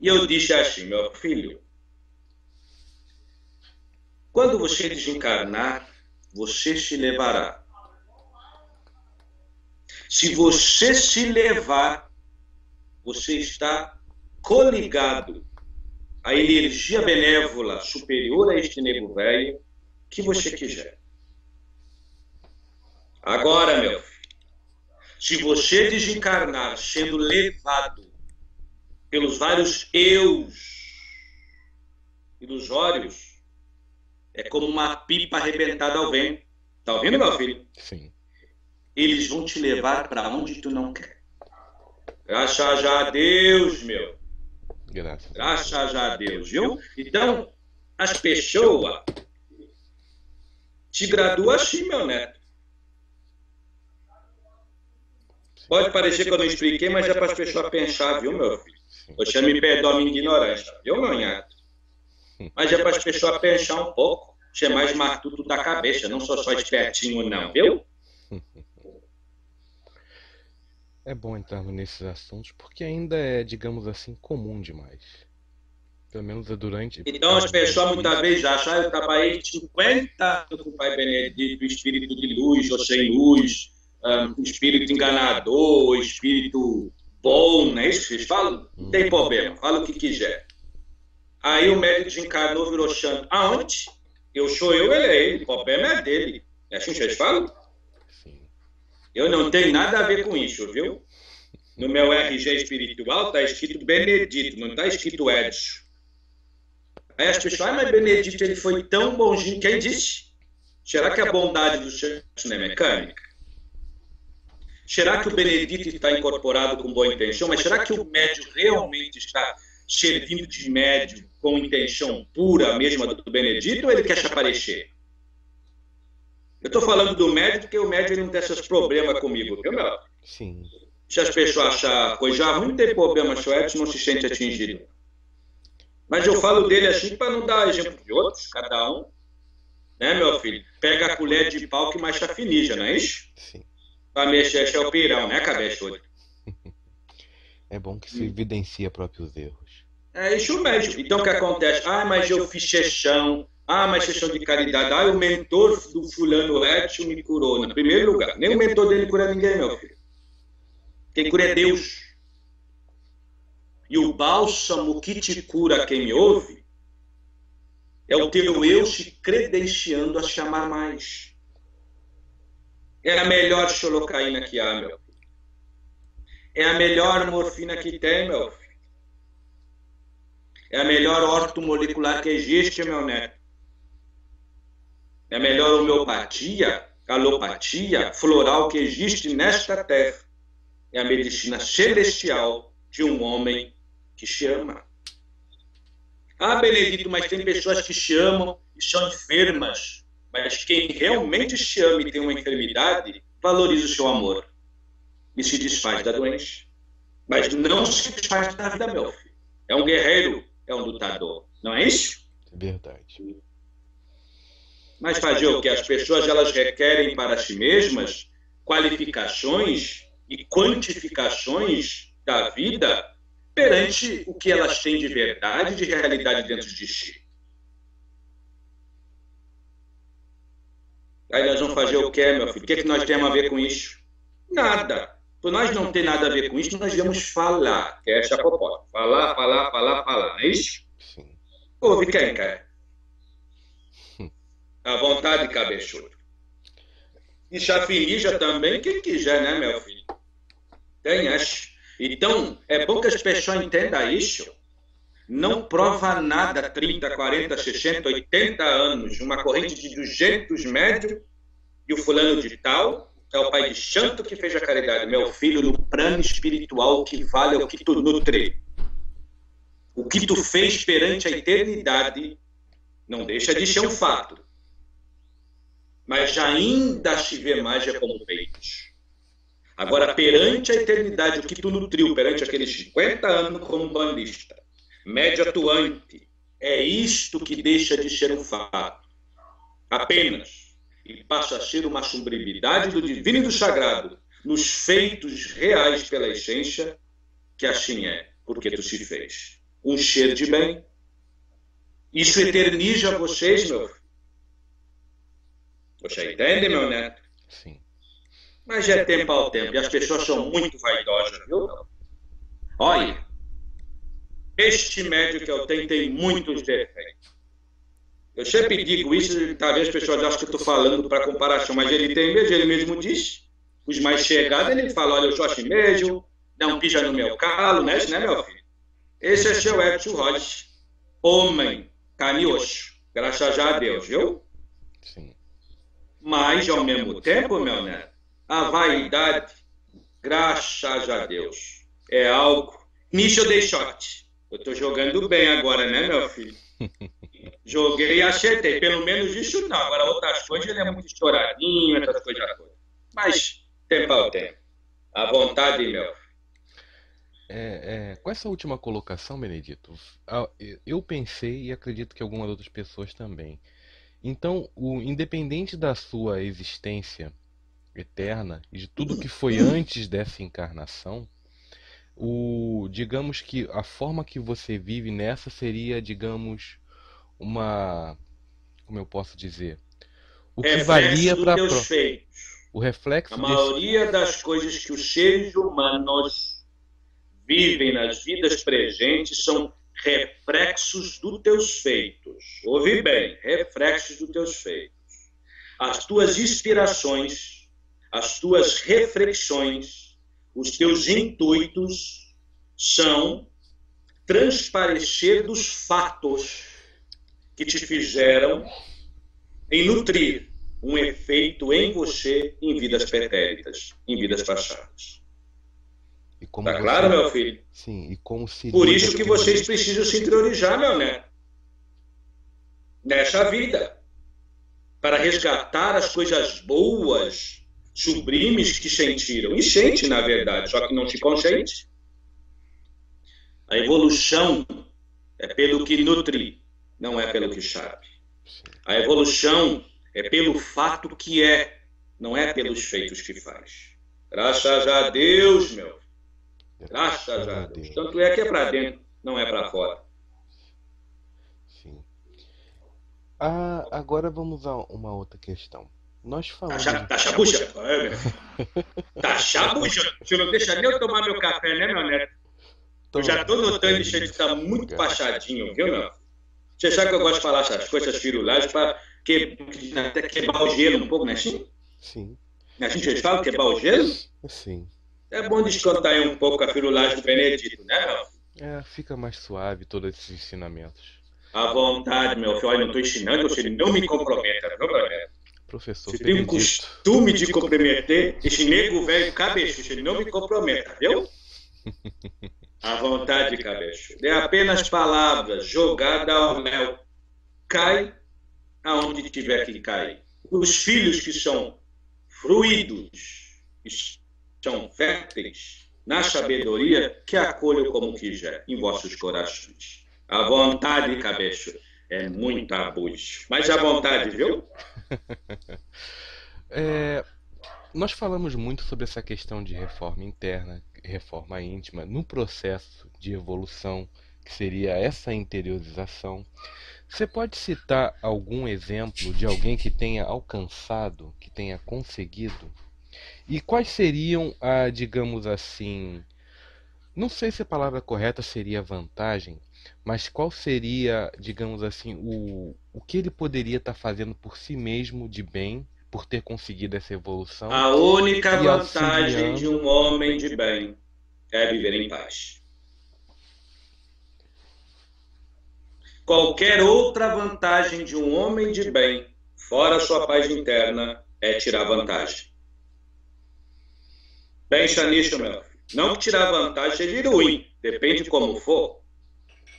E eu disse assim: meu filho, quando você desencarnar, você se levará. Se você se levar, você está coligado à energia benévola superior a este nego velho que você quiser. Agora, meu filho, se você desencarnar sendo levado pelos vários eus ilusórios, é como uma pipa arrebentada ao vento. Tá ouvindo, meu filho? Sim. Eles vão te levar para onde tu não quer. Graças a Deus, meu. Graças. Graças a Deus, viu? Então, as pessoas te graduam assim, meu neto. Pode parecer que eu não expliquei, mas é para as pessoas pensar, viu, meu filho? Você me perdoa a minha ignorância, viu, meu neto? Mas é para as pessoas pensar um pouco. Você é mais matuto da cabeça, não sou só espertinho, não, viu? É bom entrarmos nesses assuntos, porque ainda é, digamos assim, comum demais. Pelo menos é durante... Então as pessoas muitas vezes acham: eu trabalhei cinquenta anos com o Pai Benedito, espírito de luz ou sem luz, um, espírito enganador, espírito bom, não é isso que vocês falam? Não tem problema, fala o que quiser. Aí o médico desencarnou, virou santo. Aonde? Eu sou eu, ele é ele. O problema é dele. É assim que vocês falam? Sim. Eu não tenho nada a ver com isso, viu? No meu R G espiritual está escrito Benedito, não está escrito Edson. Aí as pessoas: ah, mas Benedito, ele foi tão bonzinho. Quem disse? Será que a bondade do santo não é mecânica? Será que o Benedito está incorporado com boa intenção? Mas será que o médico realmente está servindo de médium com intenção pura, a mesma do Benedito, ou ele quer se aparecer? Eu estou falando do médium porque o médium não tem esses problemas comigo, viu, meu? Sim. Se as pessoas acharem coisa ruim, não tem problema, seu Edson não se sente atingido. Mas eu falo dele assim para não dar exemplo de outros, cada um, né, meu filho? Pega a colher de pau que mais chafinija, não é isso? Sim. Para mexer é o pirão, né, cabeça? É bom que se evidencia próprios erros. É isso mesmo. Então o que acontece? Ah, mas eu fiz sessão. Ah, mas sessão de caridade. Ah, o mentor do fulano Edson me curou. Em primeiro lugar, nem o mentor dele cura ninguém, meu filho. Quem cura é Deus. E o bálsamo que te cura, quem me ouve, é o teu eu se credenciando a chamar mais. É a melhor xolocaína que há, meu filho. É a melhor morfina que tem, meu filho. É a melhor ortomolecular que existe, meu neto. É a melhor homeopatia, alopatia, floral que existe nesta terra. É a medicina celestial de um homem que se ama. Ah, Benedito, mas tem pessoas que se amam e são enfermas. Mas quem realmente se ama e tem uma enfermidade, valoriza o seu amor e se desfaz da doença. Mas não se desfaz da vida, meu filho. É um guerreiro, é um lutador. Não é isso? Verdade. Mas fazer o que? As pessoas, elas requerem para si mesmas qualificações e quantificações da vida perante o que elas têm de verdade, de realidade dentro de si. Aí nós vamos fazer o que, meu filho? O que, é que nós temos a ver com isso? Nada. Por nós não ter nada a ver com isso, nós vamos falar, que é essa proposta. Falar, falar, falar, falar, não é isso? Sim. Ouve quem, cara? à vontade, cabeçudo. E chafirija também, quem quiser, né, meu filho? Tem as. Então, é bom que as pessoas entendam isso. Não prova nada trinta, quarenta, sessenta, oitenta anos, uma corrente de duzentos médios, e o fulano de tal é o pai de santo que fez a caridade. Meu filho, no plano espiritual, o que vale é o que tu nutre. O que tu fez perante a eternidade não deixa de ser um fato. Mas ainda se vê mais é como feitos. Agora, perante a eternidade, o que tu nutriu perante aqueles cinquenta anos como bandista, médio atuante, é isto que deixa de ser um fato. Apenas. E passa a ser uma sombrevidade do divino e do sagrado, nos feitos reais pela essência, que assim é, porque tu se fez um cheiro de bem. Isso eterniza vocês, meu filho. Você entende, meu neto? Sim. Mas é tempo ao tempo. E as pessoas são muito vaidosas, viu? Olha, este médio que eu tenho tem muitos defeitos. Eu sempre digo isso, talvez as pessoas acham que eu estou falando para comparação, mas ele tem mesmo, ele mesmo diz. Os mais chegados, ele fala, olha, eu sou assim mesmo, dá um pija no meu calo, né, né, meu filho? Esse é seu Edson Rosa, homem, canioso, graças a Deus, viu? Sim. Mas, ao mesmo tempo, meu neto, a vaidade, graças a Deus, é algo... Nisso eu dei shot. Eu tô jogando bem agora, né, meu filho? Joguei e acertei. Pelo menos isso não. Agora, outras coisas, ele é muito estouradinho, outras coisas... Mas, tempo ao tempo. À vontade, meu filho. É, é, com essa última colocação, Benedito, eu pensei e acredito que algumas outras pessoas também. Então, o, independente da sua existência eterna e de tudo que foi antes dessa encarnação, o, digamos que a forma que você vive nessa seria, digamos, uma... Como eu posso dizer? O que valia para o reflexo. A maioria desse... das coisas que os seres humanos vivem nas vidas presentes são reflexos dos teus feitos. Ouvi bem, reflexos dos teus feitos. As tuas inspirações, as tuas reflexões, os teus intuitos são transparecer dos fatos que te fizeram em nutrir um efeito em você em vidas pretéritas, em vidas passadas. E como tá você... claro, meu filho? Sim, e como se... Por isso que, que vocês você... precisam se interiorizar, meu neto. Nessa vida. Para resgatar as coisas boas, sublimes que sentiram. E sente, na verdade, só que não se consciente. A evolução é pelo que nutre, não é pelo que sabe. A evolução é pelo fato que é, não é pelos feitos que faz. Graças a Deus, meu filho. Graças a Deus. Tanto é que é para dentro, não é para fora. Sim. Ah, agora vamos a uma outra questão. Nós falamos... Tá chabuja. Tá chabuja. Você não deixa nem eu tomar meu café, né, meu neto? Eu já tô notando isso, que tá muito baixadinho, viu, meu? Você sabe que eu gosto de falar essas coisas firulagens para que, até quebrar o gelo um pouco, né, sim? Sim. A gente fala quebrar o gelo? Sim. É bom descontar aí um pouco a firulagem do Benedito, né, meu filho? É, fica mais suave todos esses ensinamentos. À vontade, meu filho. Olha, eu não estou ensinando, você não me comprometa, viu, Benedito? Professor Benedito. Você tem o costume de comprometer esse nego velho cabeço, você não me comprometa, viu? À vontade, cabeço. É apenas palavras, jogada ao mel. Cai aonde tiver que cair. Os filhos que são fruídos, são férteis na sabedoria, que acolham como quiser em vossos corações. A vontade, cabeço, é muito abuso. Mas a vontade, viu? é, nós falamos muito sobre essa questão de reforma interna, reforma íntima, no processo de evolução, que seria essa interiorização. Você pode citar algum exemplo de alguém que tenha alcançado, que tenha conseguido? E quais seriam, a, digamos assim, não sei se a palavra correta seria vantagem, mas qual seria, digamos assim, o, o que ele poderia estar tá fazendo por si mesmo de bem, por ter conseguido essa evolução? A única vantagem de um homem de bem é viver em paz. Qualquer outra vantagem de um homem de bem, fora a sua paz interna, é tirar vantagem. Pensa nisso, meu filho. Não que tirar vantagem seja ruim, depende de como for,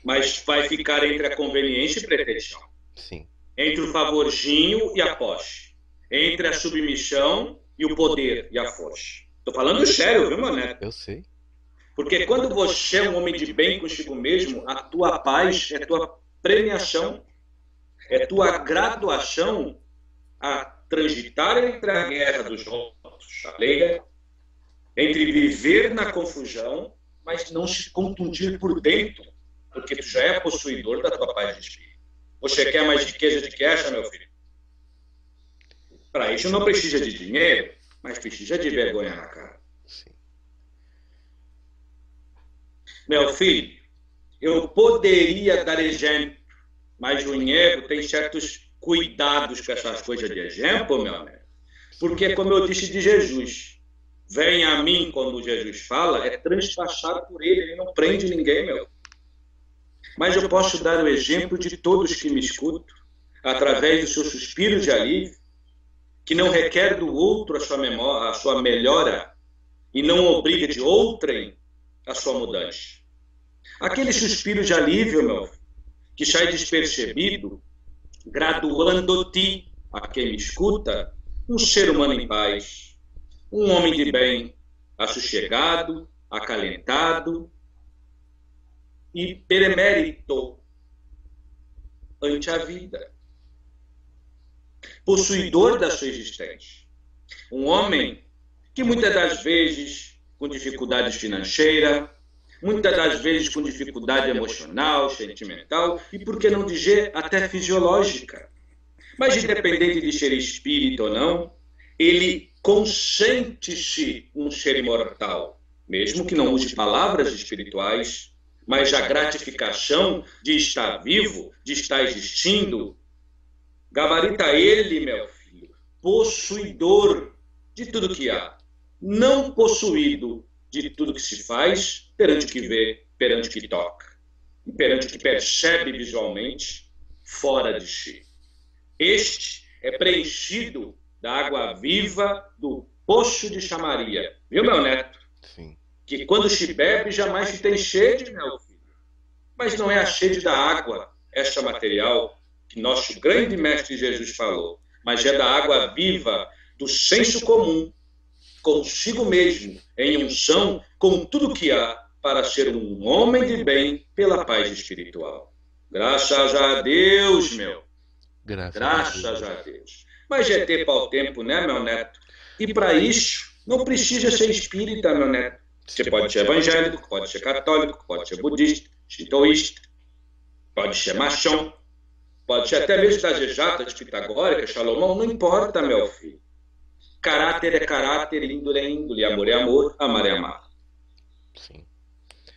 mas vai ficar entre a conveniência e a pretensão. Sim. Entre o favorzinho e a posse. Entre a submissão e o poder e a força. Tô falando sério, viu, mané? Eu sei. Porque quando você é um homem de bem consigo mesmo, a tua paz, é tua premiação, é tua graduação a transitar entre a guerra dos outros, a lei, entre viver na confusão, mas não se contundir por dentro, porque tu já é possuidor da tua paz de espírito. Você quer mais riqueza de que essa, meu filho? Para isso não precisa de dinheiro, mas precisa de vergonha na cara. Sim. Meu filho, eu poderia dar exemplo, mas o dinheiro tem certos cuidados com essas coisas de exemplo, meu amigo. Porque, como eu disse de Jesus... Vem a mim, quando Jesus fala, é transpassado por ele, ele não prende ninguém, meu. Mas eu posso dar o exemplo de todos que me escutam, através dos seus suspiros de alívio, que não requer do outro a sua, memória, a sua melhora e não obriga de outrem a sua mudança. Aquele suspiro de alívio, meu, que sai despercebido, graduando-te, a quem me escuta, um ser humano em paz. Um homem de bem, assossegado, acalentado e peremérito ante a vida. Possuidor da sua existência. Um homem que muitas das vezes com dificuldades financeiras, muitas das vezes com dificuldade emocional, sentimental e, por que não dizer, até fisiológica. Mas independente de ser espírito ou não, ele... consente-se um ser imortal, mesmo que não use palavras espirituais, mas a gratificação de estar vivo, de estar existindo, gabarita ele, meu filho, possuidor de tudo que há, não possuído de tudo que se faz, perante o que vê, perante o que toca, e perante o que percebe visualmente, fora de si. Este é preenchido da água viva do poço de Samaria. Viu, meu neto? Sim. Que quando se bebe, jamais se tem sede, meu filho. Mas não é a sede da água, esta material, que nosso grande mestre Jesus falou, mas é da água viva do senso comum, consigo mesmo, em unção com tudo que há, para ser um homem de bem pela paz espiritual. Graças a Deus, meu. Graças, Graças a Deus. A Deus. Mas é ter para o tempo, né, meu neto? E para isso, não precisa ser espírita, meu neto. Você pode ser evangélico, pode ser católico, pode ser budista, sintoísta, pode ser machão, pode ser até mesmo das ejatas pitagóricas, Salomão, não importa, meu filho. Caráter é caráter, índole é índole, amor é amor, amar é amar. Sim.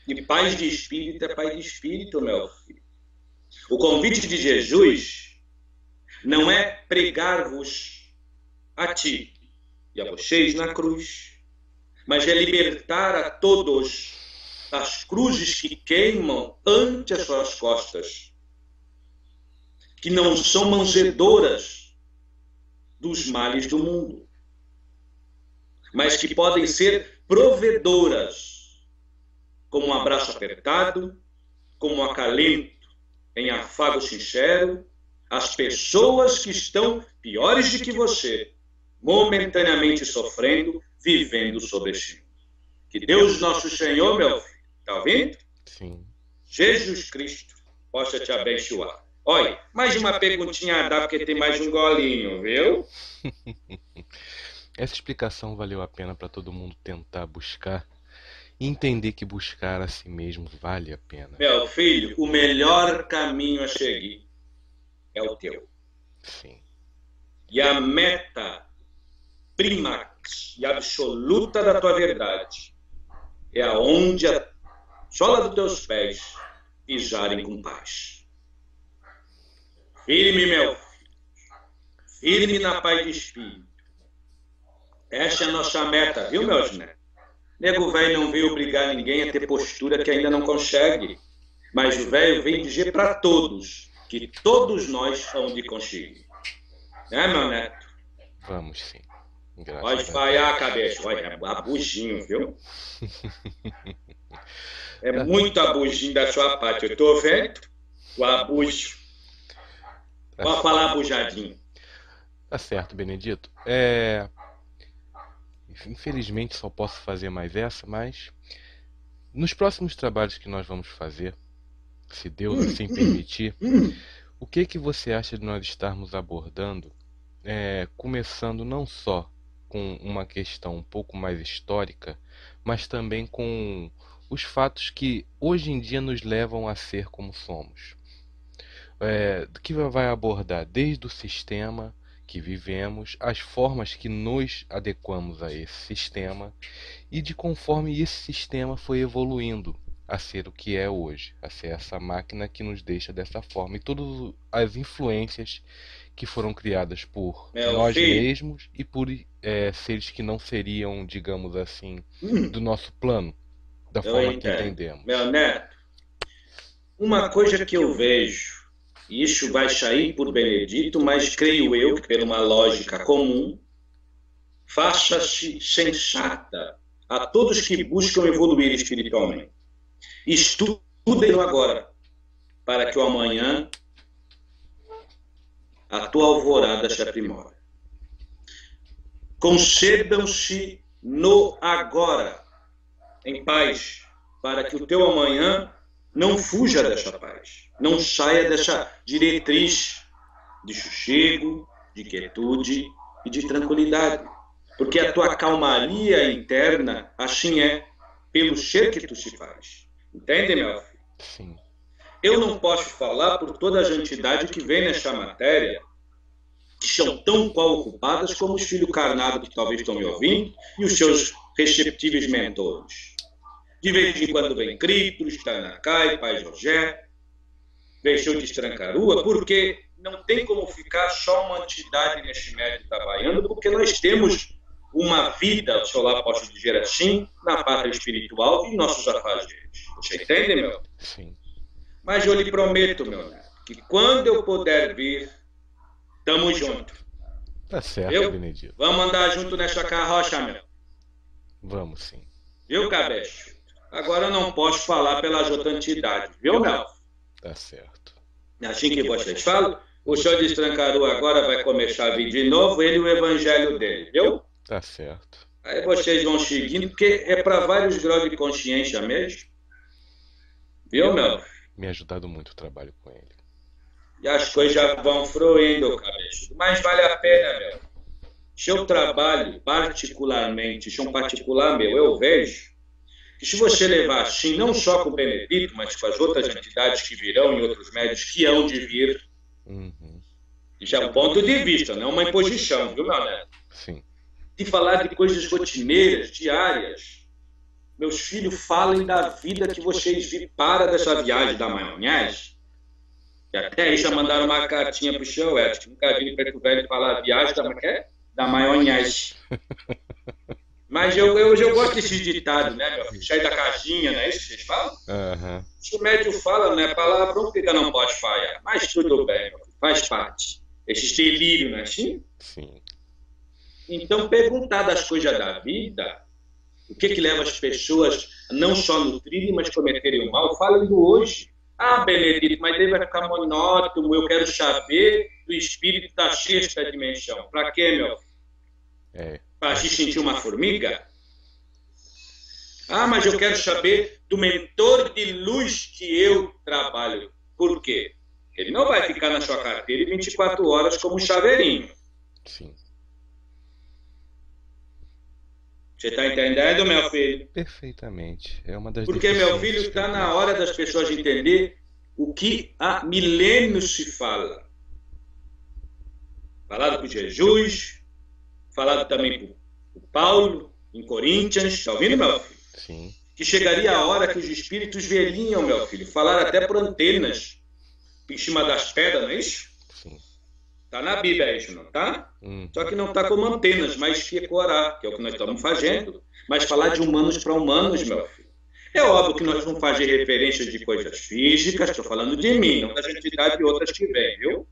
E paz de espírito é paz de espírito, meu filho. O convite de Jesus... não é pregar-vos a ti e a vocês na cruz, mas é libertar a todos das cruzes que queimam ante as suas costas, que não são manjedoras dos males do mundo, mas que podem ser provedoras, como um abraço apertado, como um acalento em afago sincero, as pessoas que estão piores do que você, momentaneamente sofrendo, vivendo sobre si. Que Deus nosso Senhor, meu filho, está ouvindo? Sim. Jesus Cristo possa te abençoar. Olha, mais uma perguntinha a dar, porque tem mais um golinho, viu? Essa explicação valeu a pena para todo mundo tentar buscar e entender que buscar a si mesmo vale a pena. Meu filho, o melhor caminho a seguir é o teu. Sim. E a meta prima e absoluta da tua verdade é aonde a sola dos teus pés pijarem com paz. Firme, meu filho, firme na paz de espírito. Esta é a nossa meta, viu, meus netos? Nego velho não veio obrigar ninguém a ter postura que ainda não consegue, mas o velho vem dizer para todos que todos nós vamos de conseguir. Né, meu neto? Vamos, sim. Graças pode vaiar a cabeça, olha, abujinho, viu? É muito abujinho da sua parte. Eu estou vendo o abuso. Pode falar abujadinho. Tá certo, Benedito. É... Infelizmente só posso fazer mais essa, mas nos próximos trabalhos que nós vamos fazer, se Deus assim permitir, o que, que você acha de nós estarmos abordando, é, começando não só com uma questão um pouco mais histórica, mas também com os fatos que hoje em dia nos levam a ser como somos. É, que vai abordar desde o sistema que vivemos, as formas que nos adequamos a esse sistema e de conforme esse sistema foi evoluindo a ser o que é hoje, a ser essa máquina que nos deixa dessa forma e todas as influências que foram criadas por Meu nós filho. mesmos e por é, seres que não seriam, digamos assim, hum. do nosso plano, da eu forma entendo. que entendemos. Meu neto, uma coisa que eu vejo, e isso vai sair por Benedito, mas creio eu que, por uma lógica comum, faça-se sensata a todos que buscam evoluir espiritualmente. Estudem agora, para que o amanhã a tua alvorada se aprimora. Concedam-se no agora, em paz, para que o teu amanhã não fuja dessa paz, não saia dessa diretriz de sossego, de quietude e de tranquilidade. Porque a tua calmaria interna, assim é, pelo ser que tu se faz. Entende, meu filho? Sim. Eu não posso falar por toda a entidade que vem nesta matéria, que são tão qual ocupadas como os filhos carnados que talvez estão me ouvindo e os seus receptíveis mentores. De vez em quando vem Cripto, Estanacai, Pai Jorge, deixou de Destrancaru, porque não tem como ficar só uma entidade neste médio trabalhando, porque nós temos uma vida, se eu lá posso dizer assim, na pátria espiritual e nossos afazeres. Você entende, meu? Sim. Mas eu lhe prometo, meu neto, que quando eu puder vir, tamo junto. Tá certo, eu? Benedito. Vamos andar junto nessa carroça, meu. Vamos, sim. Viu, cabecho? Agora eu não posso falar pelas outras entidades, viu, meu? Tá certo. Assim que vocês falam, o senhor Destrancaru agora vai começar a vir de novo, ele e o evangelho dele, viu? Tá certo. Aí vocês vão seguindo, porque é para vários graus de consciência mesmo. Viu, meu? Me ajudado muito o trabalho com ele. E as coisas vão fluindo, cabeça. Mas vale a pena, meu. Seu trabalho, particularmente, seu particular meu, eu vejo que se você levar assim, não só com o Benedito, mas com as outras entidades que virão e outros médios que hão de vir, uhum. isso é um ponto de vista, não é uma imposição, viu, meu neto? Sim. De falar de coisas rotineiras, diárias. Meus filhos, falem da vida que vocês viram para dessa viagem da maionese. E até já mandaram uma cartinha para o senhor Edson. Nunca vi o velho falar viagem da, da maionese. Mas eu, eu, eu gosto desse ditado, né, meu filho? Sai da caixinha, não é isso que vocês falam? Uhum. Se o médico fala, né, palavrão que não pode falhar. Mas tudo bem, meu filho, faz parte. Esse delírio, não é assim? Sim. Então, perguntar das coisas da vida... O que, que leva as pessoas não só no trilho, mas cometerem o mal? Fala do hoje. Ah, Benedito, mas ele vai ficar monótono. Eu quero saber do espírito da sexta dimensão. Para quê, meu? É. Para se sentir uma formiga? Ah, mas eu quero saber do mentor de luz que eu trabalho. Por quê? Ele não vai ficar na sua carteira vinte e quatro horas como um chaveirinho. Sim. Você está entendendo, meu filho? Perfeitamente. É uma das Porque, meu filho, está na hora das pessoas entender o que há milênios se fala. Falado por Jesus, falado também por Paulo, em Coríntios. Está ouvindo, meu filho? Sim. que chegaria a hora que os espíritos veriam, meu filho, falar até por antenas, em cima das pedras, não é isso? Sim. Tá na Bíblia isso, não tá? Hum. Só que não tá como antenas, mas ecoar, que é o que nós estamos fazendo, mas falar de humanos para humanos, meu filho. É óbvio que nós vamos fazer referência de coisas físicas, estou falando de mim, não das entidades e outras que vêm, viu?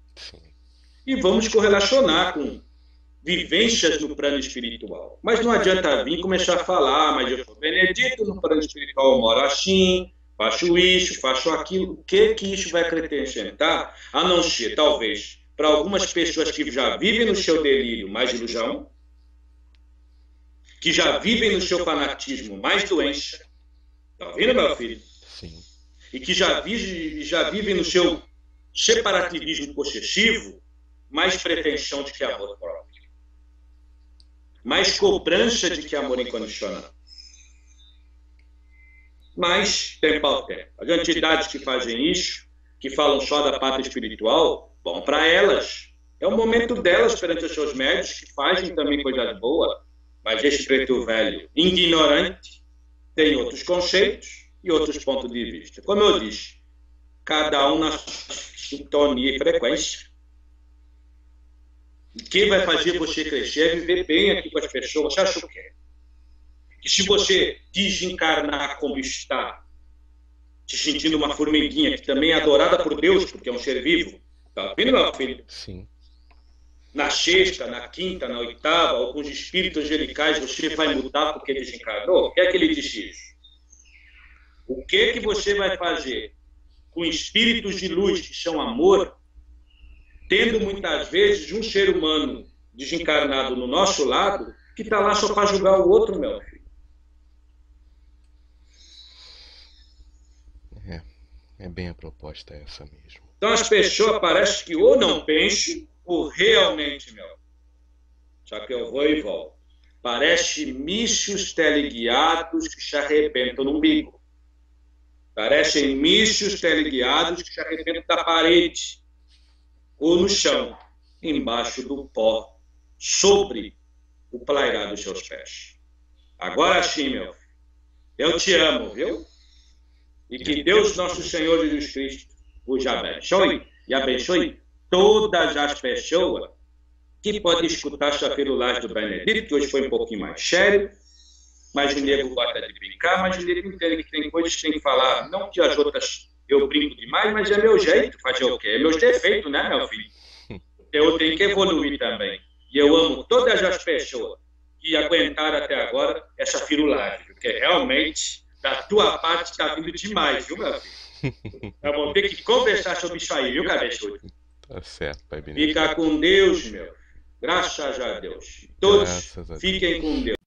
E vamos correlacionar com vivências no plano espiritual. Mas não adianta vir começar a falar, mas eu sou Benedito, no plano espiritual eu moro assim, faço isso, faço aquilo. O que que isso vai acrescentar? A não ser, talvez, para algumas pessoas que já vivem no seu delírio, mais ilusão, que já vivem no seu fanatismo, mais doença. Tá ouvindo, meu filho? Sim. E que já vive, já vive no seu separativismo possessivo, mais pretensão de que amor próprio. Mais cobrança de que amor incondicional. Mas, tempo ao tempo. As entidades que fazem isso, que falam só da parte espiritual, bom para elas. É o momento delas perante os seus médios, que fazem também coisas boas, mas esse preto velho, ignorante, tem outros conceitos e outros pontos de vista. Como eu disse, cada um na sintonia e frequência. E quem vai fazer você crescer é viver bem aqui com as pessoas, você acha o quê? E se você desencarnar como está, se sentindo uma formiguinha que também é adorada por Deus, porque é um ser vivo, tá vendo, meu filho? Sim. Na sexta, na quinta, na oitava, alguns espíritos angelicais, você vai mudar porque desencarnou? O que é que ele disse isso? O que é que você vai fazer com espíritos de luz que são amor, tendo muitas vezes um ser humano desencarnado no nosso lado, que está lá só para julgar o outro, meu filho? É, é bem a proposta essa mesmo. Então as pessoas parecem que ou não pensam, realmente, meu. Só que eu vou e volto. Parece mísseis teleguiados que se arrebentam no umbigo. Parecem mísseis teleguiados que se arrebentam da parede ou no chão, embaixo do pó, sobre o plairar dos seus pés. Agora sim, meu. Eu te amo, viu? E que Deus, nosso Senhor Jesus Cristo, vos abençoe e abençoe todas as pessoas que podem escutar sua pirulagem do Benedito, que hoje foi um pouquinho mais sério, mas o nego gosta de brincar, mas o nego entende que tem coisas que tem que falar, não que as outras eu brinco demais, mas é meu jeito, fazer o quê? É meus defeitos, né, meu filho? Eu tenho que evoluir também. E eu amo todas as pessoas que aguentaram até agora essa pirulagem, porque realmente, da tua parte, está vindo demais, viu, meu filho? Nós vamos ter que conversar sobre isso aí, viu, cabeçudo? Tá certo, Pai Benedito. Fica com Deus, meu. Graças a Deus. Todos a Deus. Fiquem com Deus.